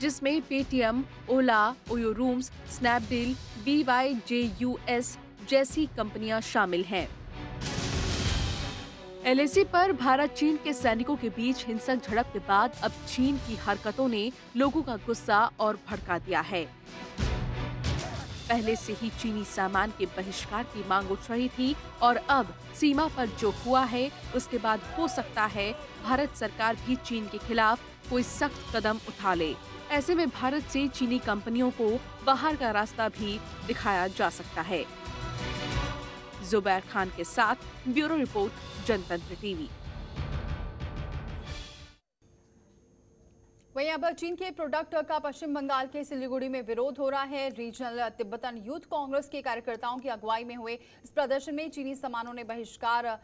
जिसमें पेटीएम, ओला, ओयो रूम्स, स्नैपडील, BYJUS जैसी कंपनियां शामिल हैं। एलएसी पर भारत चीन के सैनिकों के बीच हिंसक झड़प के बाद अब चीन की हरकतों ने लोगों का गुस्सा और भड़का दिया है। पहले से ही चीनी सामान के बहिष्कार की मांग उठ रही थी और अब सीमा पर जो हुआ है उसके बाद हो सकता है भारत सरकार भी चीन के खिलाफ कोई सख्त कदम उठा ले। ऐसे में भारत से चीनी कंपनियों को बाहर का रास्ता भी दिखाया जा सकता है। जुबैर खान के साथ ब्यूरो रिपोर्ट, जनतंत्र टीवी। वहीं अब चीन के प्रोडक्ट का पश्चिम बंगाल के सिलीगुड़ी में विरोध हो रहा है। रीजनल तिब्बतन यूथ कांग्रेस के कार्यकर्ताओं की अगुवाई में हुए इस प्रदर्शन में चीनी सामानों ने बहिष्कार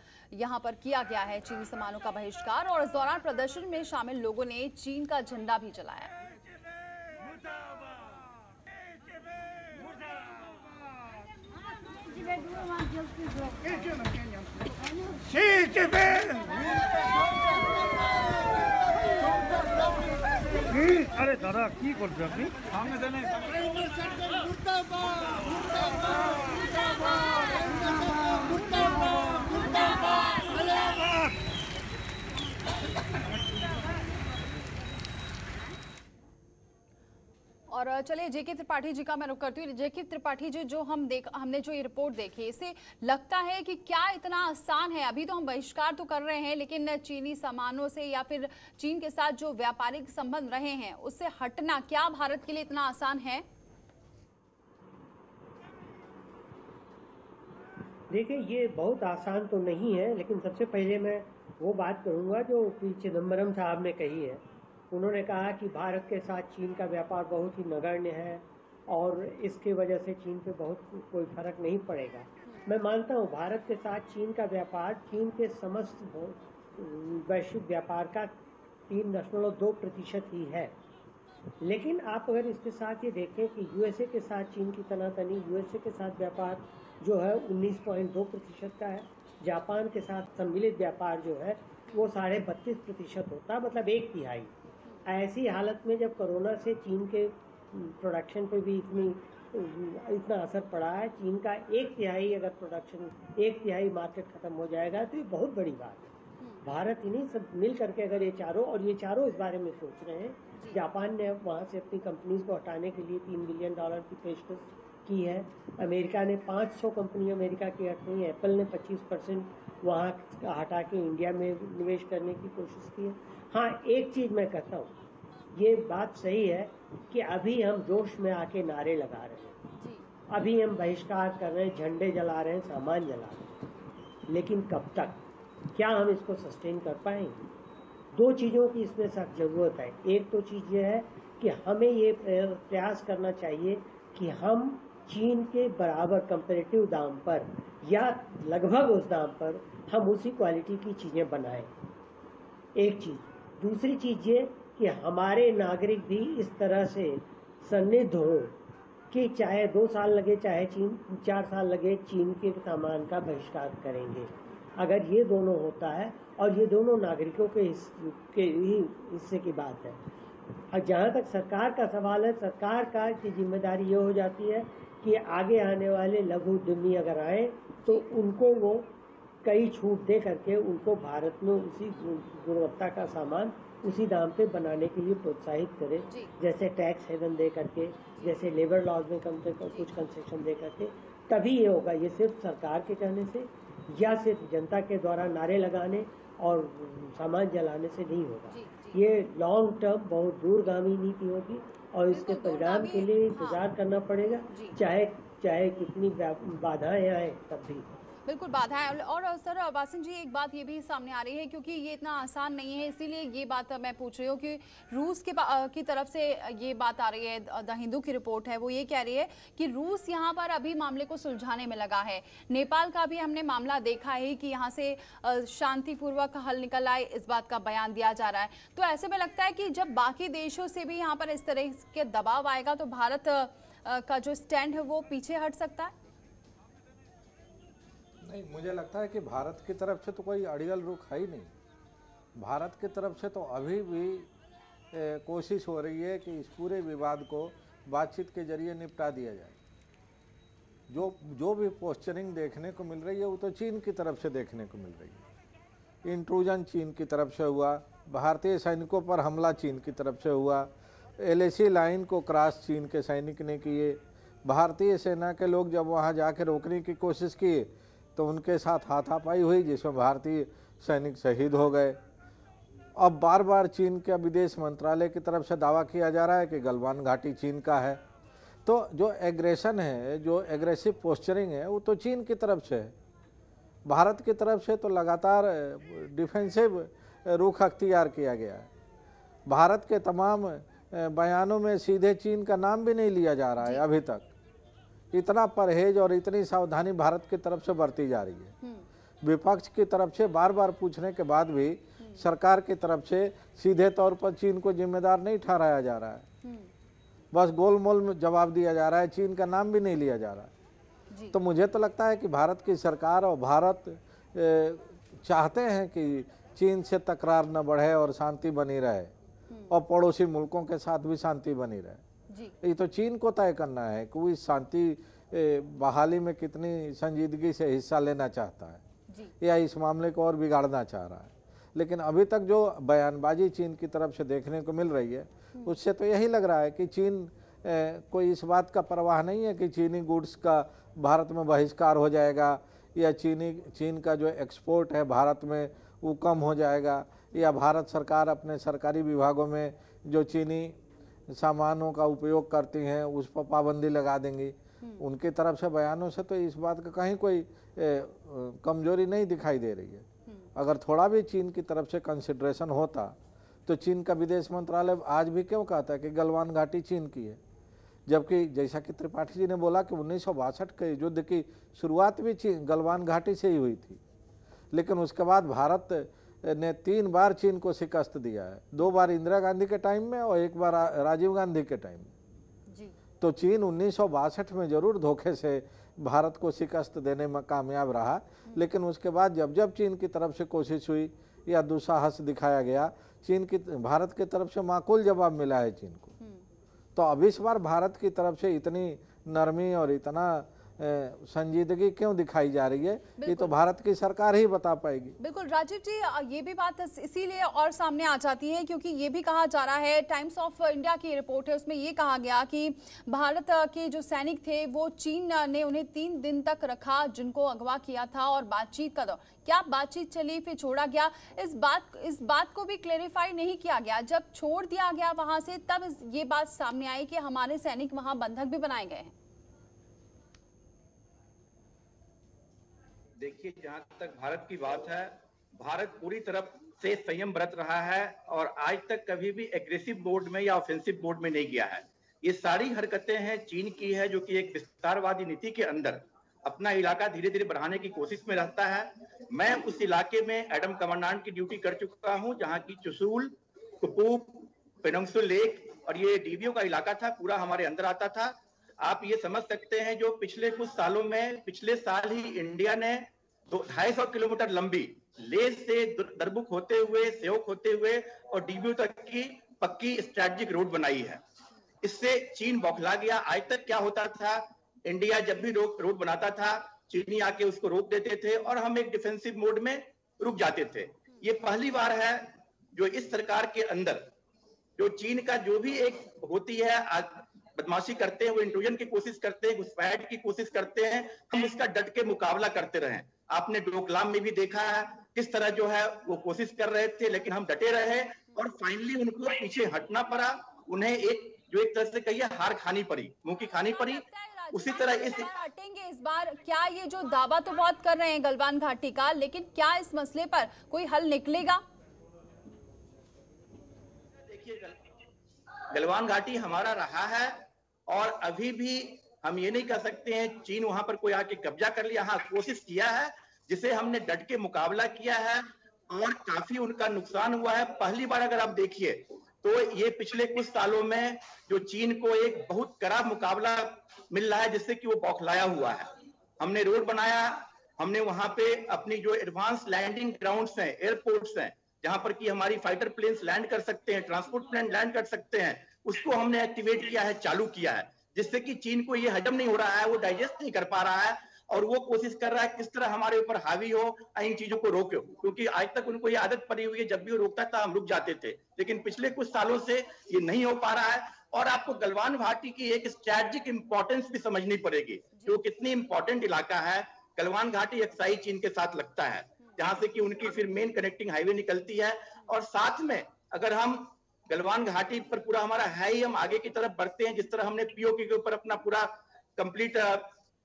यहां पर किया गया है, चीनी सामानों का बहिष्कार, और इस दौरान प्रदर्शन में शामिल लोगों ने चीन का झंडा भी जलाया। अरे दादा की बोलते हैं और चलिए जेके त्रिपाठी जी का मैं रुक करती हूँ। जेके त्रिपाठी जी, जो हमने जो ये रिपोर्ट देखी, इससे लगता है कि क्या इतना आसान है? अभी तो हम बहिष्कार तो कर रहे हैं, लेकिन चीनी सामानों से या फिर चीन के साथ जो व्यापारिक संबंध रहे हैं उससे हटना क्या भारत के लिए इतना आसान है? देखिए, ये बहुत आसान तो नहीं है, लेकिन सबसे पहले मैं वो बात कहूँगा जो पी चिदंबरम साहब ने कही है। उन्होंने कहा कि भारत के साथ चीन का व्यापार बहुत ही नगण्य है और इसके वजह से चीन पे बहुत कोई फर्क नहीं पड़ेगा। मैं मानता हूँ भारत के साथ चीन का व्यापार चीन के समस्त वैश्विक व्यापार का 3.2% ही है, लेकिन आप अगर इसके साथ ये देखें कि यूएसए के साथ चीन की तनातनी, यूएसए के साथ व्यापार जो है 19.2% का है, जापान के साथ सम्मिलित व्यापार जो है वो 32.5% होता है, मतलब 1/3। ऐसी हालत में जब कोरोना से चीन के प्रोडक्शन पे भी इतना असर पड़ा है, चीन का 1/3 अगर प्रोडक्शन, 1/3 मार्केट ख़त्म हो जाएगा तो ये बहुत बड़ी बात है। भारत इन्हीं सब मिल करके अगर ये चारों इस बारे में सोच रहे हैं। जापान ने वहाँ से अपनी कंपनीज को हटाने के लिए $3 बिलियन की पेशकश की है। अमेरिका ने 500 कंपनी अमेरिका की हटनी है। एप्पल ने 25% वहाँ हटा के इंडिया में निवेश करने की कोशिश की है। हाँ, एक चीज़ मैं कहता हूँ, ये बात सही है कि अभी हम जोश में आके नारे लगा रहे हैं, अभी हम बहिष्कार कर रहे हैं, झंडे जला रहे हैं, सामान जला रहे हैं, लेकिन कब तक क्या हम इसको सस्टेन कर पाएंगे? दो चीज़ों की इसमें सख्त ज़रूरत है। एक तो चीज़ ये है कि हमें ये प्रयास करना चाहिए कि हम चीन के बराबर कंपेरेटिव दाम पर या लगभग उस दाम पर हम उसी क्वालिटी की चीज़ें बनाएं, एक चीज़। दूसरी चीज़ ये कि हमारे नागरिक भी इस तरह से सन्निध हों कि चाहे 2 साल लगे, चाहे 4 साल लगे, चीन के सामान का बहिष्कार करेंगे। अगर ये दोनों होता है, और ये दोनों नागरिकों के ही हिस्से की बात है। और जहाँ तक सरकार का सवाल है, सरकार का की जिम्मेदारी ये हो जाती है कि आगे आने वाले लघु उद्यमी अगर आए तो उनको वो कई छूट दे करके उनको भारत में उसी गुणवत्ता का सामान उसी दाम पे बनाने के लिए प्रोत्साहित करें, जैसे टैक्स हेवन दे करके, जैसे लेबर लॉज में कम से कम कुछ कंसेशन दे करके। तभी ये होगा। ये सिर्फ सरकार के कहने से या सिर्फ जनता के द्वारा नारे लगाने और सामान जलाने से नहीं होगा। ये लॉन्ग टर्म बहुत दूरगामी नीति होगी और इसके परिणाम के लिए इंतजार करना पड़ेगा, चाहे कितनी बाधाएं आए तब भी। बिल्कुल बाधा है। और सर वासिन जी, एक बात ये भी सामने आ रही है क्योंकि ये इतना आसान नहीं है, इसीलिए ये बात मैं पूछ रही हूँ कि रूस की तरफ से ये बात आ रही है, द हिंदू की रिपोर्ट है, वो ये कह रही है कि रूस यहाँ पर अभी मामले को सुलझाने में लगा है। नेपाल का भी हमने मामला देखा है कि यहाँ से शांतिपूर्वक हल निकल आए, इस बात का बयान दिया जा रहा है। तो ऐसे में लगता है कि जब बाकी देशों से भी यहाँ पर इस तरह के दबाव आएगा तो भारत का जो स्टैंड है वो पीछे हट सकता है। नहीं, मुझे लगता है कि भारत की तरफ से तो कोई अड़ियल रुख है ही नहीं। भारत की तरफ से तो अभी भी कोशिश हो रही है कि इस पूरे विवाद को बातचीत के जरिए निपटा दिया जाए। जो जो भी पोस्चरिंग देखने को मिल रही है वो तो चीन की तरफ से देखने को मिल रही है। इंट्रूजन चीन की तरफ से हुआ, भारतीय सैनिकों पर हमला चीन की तरफ से हुआ, एलएसी लाइन को क्रॉस चीन के सैनिक ने किए, भारतीय सेना के लोग जब वहाँ जाके रोकने की कोशिश किए तो उनके साथ हाथापाई हुई जिसमें भारतीय सैनिक शहीद हो गए। अब बार बार चीन के विदेश मंत्रालय की तरफ से दावा किया जा रहा है कि गलवान घाटी चीन का है। तो जो एग्रेशन है, जो एग्रेसिव पोस्चरिंग है वो तो चीन की तरफ से है। भारत की तरफ से तो लगातार डिफेंसिव रुख अख्तियार किया गया है। भारत के तमाम बयानों में सीधे चीन का नाम भी नहीं लिया जा रहा है अभी तक। इतना परहेज और इतनी सावधानी भारत की तरफ से बरती जा रही है। विपक्ष की तरफ से बार बार पूछने के बाद भी सरकार की तरफ से सीधे तौर पर चीन को जिम्मेदार नहीं ठहराया जा रहा है, बस गोलमोल में जवाब दिया जा रहा है, चीन का नाम भी नहीं लिया जा रहा है। तो मुझे तो लगता है कि भारत की सरकार और भारत चाहते हैं कि चीन से तकरार न बढ़े और शांति बनी रहे और पड़ोसी मुल्कों के साथ भी शांति बनी रहे। ये तो चीन को तय करना है कि वो इस शांति बहाली में कितनी संजीदगी से हिस्सा लेना चाहता है या इस मामले को और बिगाड़ना चाह रहा है। लेकिन अभी तक जो बयानबाजी चीन की तरफ से देखने को मिल रही है उससे तो यही लग रहा है कि चीन को इस बात का परवाह नहीं है कि चीनी गुड्स का भारत में बहिष्कार हो जाएगा या चीन का जो एक्सपोर्ट है भारत में वो कम हो जाएगा या भारत सरकार अपने सरकारी विभागों में जो चीनी सामानों का उपयोग करती हैं उस पर पाबंदी लगा देंगी। उनकी तरफ से बयानों से तो इस बात का कहीं कोई कमजोरी नहीं दिखाई दे रही है। अगर थोड़ा भी चीन की तरफ से कंसिडरेशन होता तो चीन का विदेश मंत्रालय आज भी क्यों कहता है कि गलवान घाटी चीन की है, जबकि जैसा कि त्रिपाठी जी ने बोला कि 1962 के युद्ध की शुरुआत भी गलवान घाटी से ही हुई थी। लेकिन उसके बाद भारत ने 3 बार चीन को शिकस्त दिया है, 2 बार इंदिरा गांधी के टाइम में और 1 बार राजीव गांधी के टाइम में। तो चीन 1962 में जरूर धोखे से भारत को शिकस्त देने में कामयाब रहा, लेकिन उसके बाद जब जब चीन की तरफ से कोशिश हुई या दुस्साहस दिखाया गया भारत की तरफ से माकूल जवाब मिला है चीन को। तो अब इस बार भारत की तरफ से इतनी नरमी और इतना संजीदगी क्यों दिखाई जा रही है ये तो भारत की सरकार ही बता पाएगी। बिल्कुल राजीव जी, ये भी बात इसीलिए और सामने आ जाती है क्योंकि ये भी कहा जा रहा है, टाइम्स ऑफ इंडिया की रिपोर्ट है, उसमें ये कहा गया कि भारत के जो सैनिक थे वो चीन ने उन्हें 3 दिन तक रखा जिनको अगवा किया था और बातचीत का दौर, क्या बातचीत चली फिर छोड़ा गया, इस बात को भी क्लेरिफाई नहीं किया गया। जब छोड़ दिया गया वहाँ से तब ये बात सामने आई कि हमारे सैनिक वहाँ बंधक भी बनाए गए हैं। देखिए, जहाँ तक भारत की बात है, भारत पूरी तरफ से संयम बरत रहा है और आज तक कभी भी एग्रेसिव मोड में या ऑफेंसिव मोड में नहीं गया है। ये सारी हरकतें हैं चीन की है, जो कि एक विस्तारवादी नीति के अंदर अपना इलाका धीरे धीरे बढ़ाने की कोशिश में रहता है। मैं उस इलाके में एडम कमांडेंट की ड्यूटी कर चुका हूँ जहाँ की चुसूल, कुपूप, पेनंगसुल लेक और ये डीबीओ का इलाका था, पूरा हमारे अंदर आता था। आप ये समझ सकते हैं जो पिछले कुछ सालों में, पिछले साल ही इंडिया ने 250 किलोमीटर लंबी लेह से दरबुक होते हुए, सेवक होते हुए और डीबीओ तक की पक्की स्ट्रेटजिक रोड बनाई है। इससे चीन बौखला गया। आज तक क्या होता था, इंडिया जब भी रोड बनाता था चीनी आके उसको रोक देते थे और हम एक डिफेंसिव मोड में रुक जाते थे। ये पहली बार है जो इस सरकार के अंदर जो चीन का जो भी एक होती है बदमाशी करते हैं, वो इंट्रूजन की कोशिश करते हैं, घुसपैठ की कोशिश करते हैं, हम इसका डट के मुकाबला करते रहे। आपने डोकलाम में भी देखा है किस तरह जो है वो कोशिश कर रहे थे, लेकिन हम डटे रहे और फाइनली उनको पीछे हटना पड़ा। उन्हें एक तरह से कहिए हार खानी पड़ी, मुंह की खानी पड़ी। उसी तरह इस हटेंगे इस बार। क्या ये जो दावा तो बहुत कर रहे हैं गलवान घाटी का, लेकिन क्या इस मसले पर कोई हल निकलेगा? देखिए, गलवान घाटी हमारा रहा है और अभी भी हम ये नहीं कह सकते हैं चीन वहां पर कोई आके कब्जा कर लिया। हाँ, कोशिश किया है जिसे हमने डट के मुकाबला किया है और काफी उनका नुकसान हुआ है। पहली बार अगर आप देखिए तो ये पिछले कुछ सालों में जो चीन को एक बहुत कड़ा मुकाबला मिल रहा है जिससे कि वो बौखलाया हुआ है। हमने रोड बनाया, हमने वहां पे अपनी जो एडवांस लैंडिंग ग्राउंड्स हैं, एयरपोर्ट्स हैं, जहां पर कि हमारी फाइटर प्लेन्स लैंड कर सकते हैं, ट्रांसपोर्ट प्लेन लैंड कर सकते हैं, उसको हमने एक्टिवेट किया है, चालू किया है, जिससे कि चीन को ये हजम नहीं हो रहा है, वो डाइजेस्ट नहीं कर पा रहा है और वो कोशिश कर रहा है किस तरह हमारे ऊपर हावी हो, इन चीजों को रोके। क्योंकि आज तक उनको ये आदत पड़ी हुई है, जब भी वो रोकता था हम रुक जाते थे, लेकिन पिछले कुछ सालों से ये नहीं हो पा रहा है। और आपको गलवान घाटी की एक स्ट्रैटेजिक इंपॉर्टेंस भी समझनी पड़ेगी, जो कितनी इंपॉर्टेंट इलाका है। गलवान घाटी एक शाही चीन के साथ लगता है, जहां से कि उनकी फिर मेन कनेक्टिंग हाईवे निकलती है। और साथ में अगर हम गलवान घाटी पर पूरा हमारा है ही, हम आगे की तरफ बढ़ते हैं, जिस तरह हमने पीओके के ऊपर अपना पूरा कंप्लीट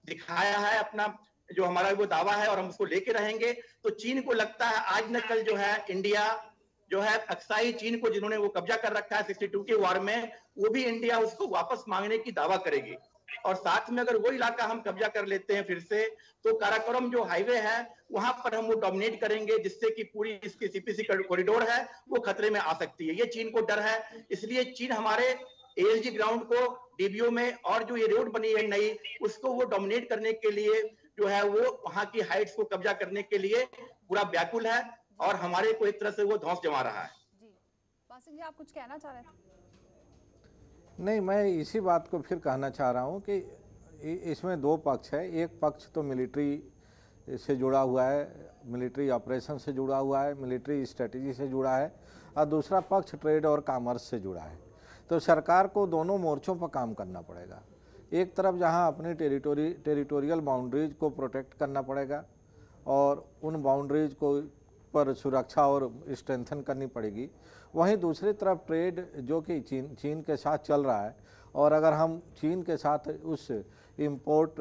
दिखाया है, अपना जो हमारा वो दावा है और हम उसको लेके रहेंगे, तो चीन को लगता है आज न कल जो है इंडिया जो है अक्साई चीन को जिन्होंने वो कब्जा कर रखा है 62 के वार में, वो भी इंडिया उसको वापस मांगने की दावा करेगी। और साथ में अगर वो इलाका हम कब्जा कर लेते हैं फिर से, तो काराकोरम जो हाईवे है वहां पर हम वो डोमिनेट करेंगे, जिससे कि पूरी इसकी सीपीसी कॉरिडोर है वो खतरे में आ सकती है। ये चीन को डर है, इसलिए चीन हमारे एएलजी ग्राउंड को डीबीओ में और जो ये रोड बनी है नई, उसको वो डोमिनेट करने के लिए जो है वो वहां की हाइट्स को कब्जा करने के लिए पूरा व्याकुल है और हमारे को एक तरह से वो धौंस जमा रहा है। जी, वासिंदा जी, आप कुछ कहना चाह रहे थे? नहीं, मैं इसी बात को फिर कहना चाह रहा हूँ कि इसमें दो पक्ष है। एक पक्ष तो मिलिट्री से जुड़ा हुआ है, मिलिट्री ऑपरेशन से जुड़ा हुआ है, मिलिट्री स्ट्रेटेजी से जुड़ा है, और दूसरा पक्ष ट्रेड और कामर्स से जुड़ा है। तो सरकार को दोनों मोर्चों पर काम करना पड़ेगा। एक तरफ जहां अपनी टेरिटोरियल बाउंड्रीज को प्रोटेक्ट करना पड़ेगा और उन बाउंड्रीज को पर सुरक्षा और स्ट्रेंथन करनी पड़ेगी, वहीं दूसरी तरफ ट्रेड जो कि चीन के साथ चल रहा है, और अगर हम चीन के साथ उस इंपोर्ट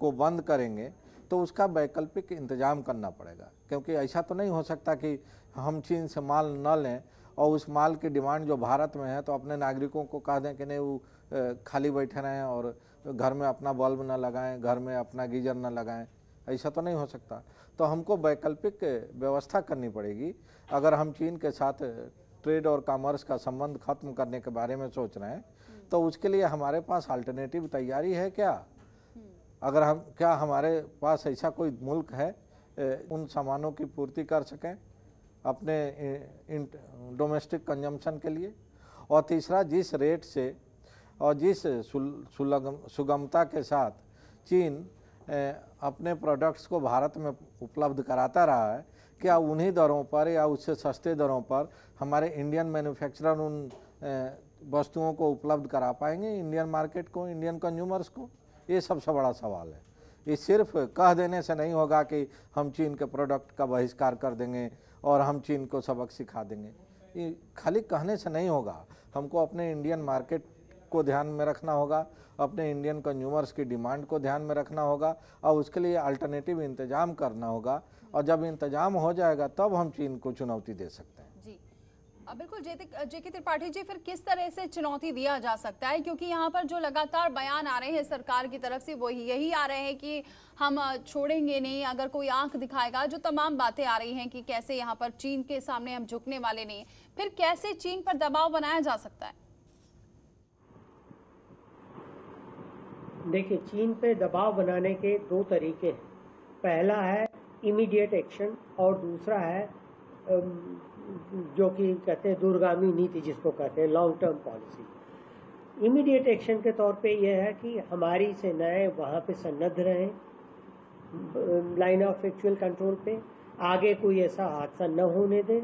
को बंद करेंगे तो उसका वैकल्पिक इंतजाम करना पड़ेगा, क्योंकि ऐसा तो नहीं हो सकता कि हम चीन से माल न लें और उस माल की डिमांड जो भारत में है तो अपने नागरिकों को कह दें कि नहीं वो खाली बैठे रहें और घर में अपना बल्ब ना लगाएं, घर में अपना गीजर ना लगाएं, ऐसा तो नहीं हो सकता। तो हमको वैकल्पिक व्यवस्था करनी पड़ेगी। अगर हम चीन के साथ ट्रेड और कामर्स का संबंध खत्म करने के बारे में सोच रहे हैं तो उसके लिए हमारे पास अल्टरनेटिव तैयारी है क्या? अगर हम क्या हमारे पास ऐसा कोई मुल्क है उन सामानों की पूर्ति कर सकें अपने डोमेस्टिक कंजम्पशन के लिए? और तीसरा, जिस रेट से और जिस सुगमता के साथ चीन अपने प्रोडक्ट्स को भारत में उपलब्ध कराता रहा है, क्या उन्हीं दरों पर या उससे सस्ते दरों पर हमारे इंडियन मैन्युफैक्चरर उन वस्तुओं को उपलब्ध करा पाएंगे इंडियन मार्केट को, इंडियन कंज्यूमर्स को? ये सबसे बड़ा सवाल है। ये सिर्फ कह देने से नहीं होगा कि हम चीन के प्रोडक्ट का बहिष्कार कर देंगे और हम चीन को सबक सिखा देंगे। ये खाली कहने से नहीं होगा, हमको अपने इंडियन मार्केट को ध्यान में रखना होगा, अपने इंडियन कंज्यूमर्स की डिमांड को ध्यान में रखना होगा और उसके लिए अल्टरनेटिव इंतजाम करना होगा। और जब इंतजाम हो जाएगा तब हम चीन को चुनौती दे सकते हैं। जी बिल्कुल। जेके त्रिपाठी जी, फिर किस तरह से चुनौती दिया जा सकता है? क्योंकि यहाँ पर जो लगातार बयान आ रहे हैं सरकार की तरफ से वो यही आ रहे हैं कि हम छोड़ेंगे नहीं अगर कोई आंख दिखाएगा, जो तमाम बातें आ रही हैं कि कैसे यहाँ पर चीन के सामने हम झुकने वाले नहीं। फिर कैसे चीन पर दबाव बनाया जा सकता है? देखिए, चीन पे दबाव बनाने के दो तरीके हैं। पहला है इमीडिएट एक्शन और दूसरा है जो कि कहते हैं दूरगामी नीति, जिसको कहते हैं long term policy. Immediate action के तौर पे यह है कि हमारी सेनाएं वहाँ पे सन्नद्ध रहें लाइन ऑफ एक्चुअल कंट्रोल पे, आगे कोई ऐसा हादसा न होने दें,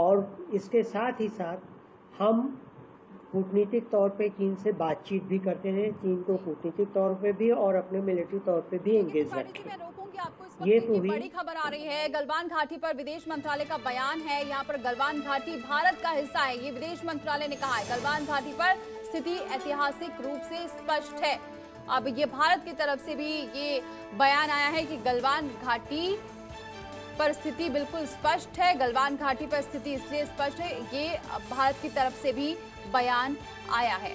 और इसके साथ ही साथ हम कूटनीतिक तौर पे चीन से बातचीत भी करते हैं, चीन को कूटनीतिक तौर पे भी और अपने मिलिट्री तौर पे भी एंगेज करते हैं। ये तो बड़ी खबर आ रही है, गलवान घाटी पर विदेश मंत्रालय का बयान है। यहाँ पर गलवान घाटी भारत का हिस्सा है, ये विदेश मंत्रालय ने कहा है। गलवान घाटी पर स्थिति ऐतिहासिक रूप से स्पष्ट है अब ये भारत की तरफ से भी ये बयान आया है कि गलवान घाटी पर स्थिति बिल्कुल स्पष्ट है। गलवान घाटी पर स्थिति इसलिए स्पष्ट है, ये भारत की तरफ से भी बयान आया है।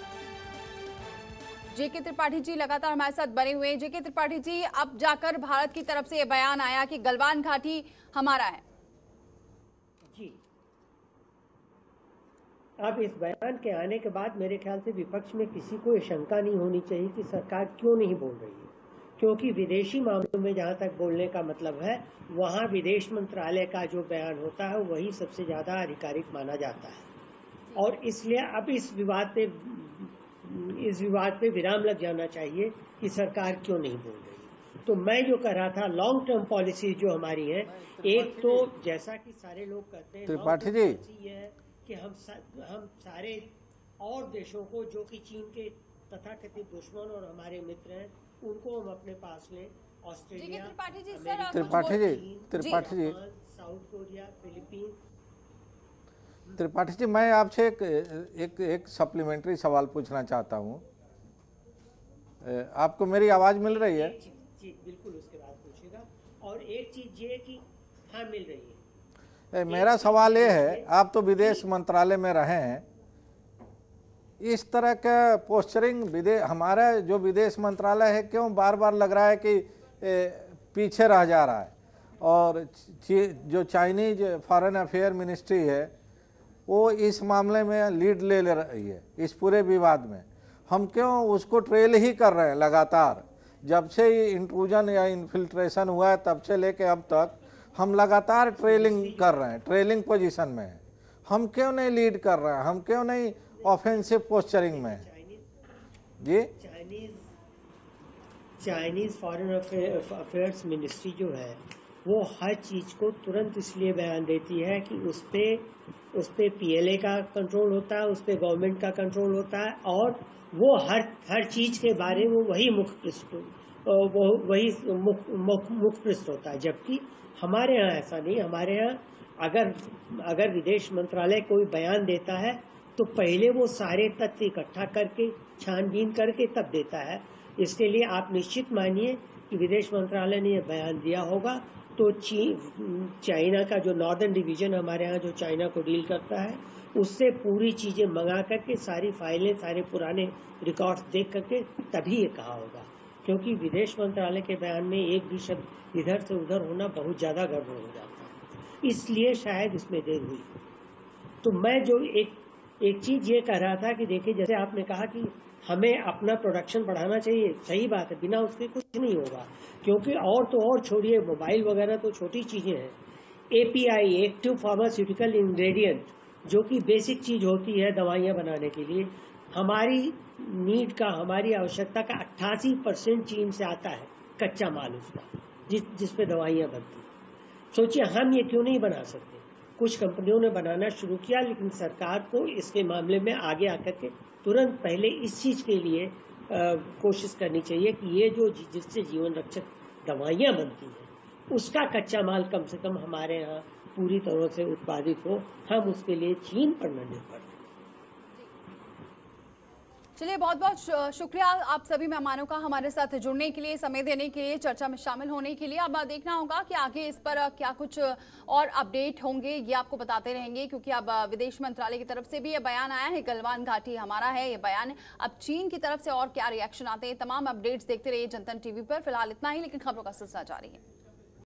जेके त्रिपाठी जी लगातार हमारे साथ बने हुए हैं। जेके त्रिपाठी जी, अब जाकर भारत की तरफ से ये बयान आया कि गलवान घाटी हमारा है। जी, अब इस बयान के आने के बाद मेरे ख्याल से विपक्ष में किसी को शंका नहीं होनी चाहिए कि सरकार क्यों नहीं बोल रही है, क्योंकि विदेशी मामलों में जहां तक बोलने का मतलब है वहां विदेश मंत्रालय का जो बयान होता है वही सबसे ज्यादा आधिकारिक माना जाता है। और इसलिए अब इस विवाद पे विराम लग जाना चाहिए कि सरकार क्यों नहीं बोल रही। तो मैं जो कह रहा था, लॉन्ग टर्म पॉलिसी जो हमारी है, एक तो जैसा कि सारे लोग कहते हैं त्रिपाठी जी, ये है कि हम सारे और देशों को जो कि चीन के तथाकथित दुश्मन और हमारे मित्र हैं उनको हम अपने पास लें। Australia, Tripathi ji, South Korea, Philippines. Tripathi ji, मैं आपसे एक सप्लीमेंट्री सवाल पूछना चाहता हूँ। आपको मेरी आवाज़ मिल रही है? जी बिल्कुल, उसके बाद पूछेगा। और एक चीज़ ये कि हाँ, मिल रही है। मेरा सवाल ये है, आप तो विदेश मंत्रालय में रहे हैं, इस तरह का पोस्चरिंग हमारा जो विदेश मंत्रालय है क्यों बार बार लग रहा है कि पीछे रह जा रहा है? और जो चाइनीज फॉरेन अफेयर मिनिस्ट्री है वो इस मामले में लीड ले रही है। इस पूरे विवाद में हम क्यों उसको ट्रेल ही कर रहे हैं लगातार? जब से ये इंट्रूजन या इन्फिल्ट्रेशन हुआ है तब से लेके अब तक हम लगातार ट्रेलिंग कर रहे हैं, ट्रेलिंग पोजीशन में हैं। हम क्यों नहीं लीड कर रहे हैं? हम क्यों नहीं ऑफेंसिव पोस्चरिंग में? जी, चाइनीज फॉरेन अफेयर्स मिनिस्ट्री जो है वो हर चीज़ को तुरंत इसलिए बयान देती है कि उस पे पीएलए का कंट्रोल होता है, उस पे गवर्नमेंट का कंट्रोल होता है, और वो हर चीज़ के बारे में वही मुखपृष्ठ होता है। जबकि हमारे यहाँ ऐसा नहीं, हमारे यहाँ अगर विदेश मंत्रालय कोई बयान देता है तो पहले वो सारे तथ्य इकट्ठा करके छानबीन करके तब देता है। इसके लिए आप निश्चित मानिए कि विदेश मंत्रालय ने यह बयान दिया होगा तो चाइना का जो नॉर्दर्न डिवीजन हमारे यहाँ जो चाइना को डील करता है उससे पूरी चीज़ें मंगा करके सारी फाइलें, सारे पुराने रिकॉर्ड्स देख करके तभी ये कहा होगा, क्योंकि विदेश मंत्रालय के बयान में एक भी शब्द इधर से उधर होना बहुत ज़्यादा गड़बड़ हो जाता है, इसलिए शायद इसमें देर हुई। तो मैं जो एक चीज़ ये कह रहा था कि देखिए, जैसे आपने कहा कि हमें अपना प्रोडक्शन बढ़ाना चाहिए, सही बात है, बिना उसके कुछ नहीं होगा, क्योंकि और तो और छोड़िए, मोबाइल वगैरह तो छोटी चीज़ें हैं, एपीआई, एक्टिव फार्मास्यूटिकल इंग्रेडिएंट, जो कि बेसिक चीज़ होती है दवाइयाँ बनाने के लिए, हमारी नीड का, हमारी आवश्यकता का 88% चीन से आता है कच्चा माल उसका, जिसपे दवाइयाँ बनती हैं। सोचिए, हम ये क्यों नहीं बना सकते? कुछ कंपनियों ने बनाना शुरू किया, लेकिन सरकार को इसके मामले में आगे आकर के तुरंत पहले इस चीज़ के लिए कोशिश करनी चाहिए कि ये जो जिससे जीवन रक्षक दवाइयाँ बनती हैं उसका कच्चा माल कम से कम हमारे यहाँ पूरी तरह से उत्पादित हो, हम उसके लिए चीन पर न निर्भर। चलिए, बहुत बहुत शुक्रिया आप सभी मेहमानों का हमारे साथ जुड़ने के लिए, समय देने के लिए, चर्चा में शामिल होने के लिए। अब देखना होगा कि आगे इस पर क्या कुछ और अपडेट होंगे, ये आपको बताते रहेंगे, क्योंकि अब विदेश मंत्रालय की तरफ से भी ये बयान आया है, गलवान घाटी हमारा है ये बयान। अब चीन की तरफ से और क्या रिएक्शन आते हैं, तमाम अपडेट्स देखते रहिए जनतंत्र टीवी पर। फिलहाल इतना ही, लेकिन खबरों का सिलसिला जारी है।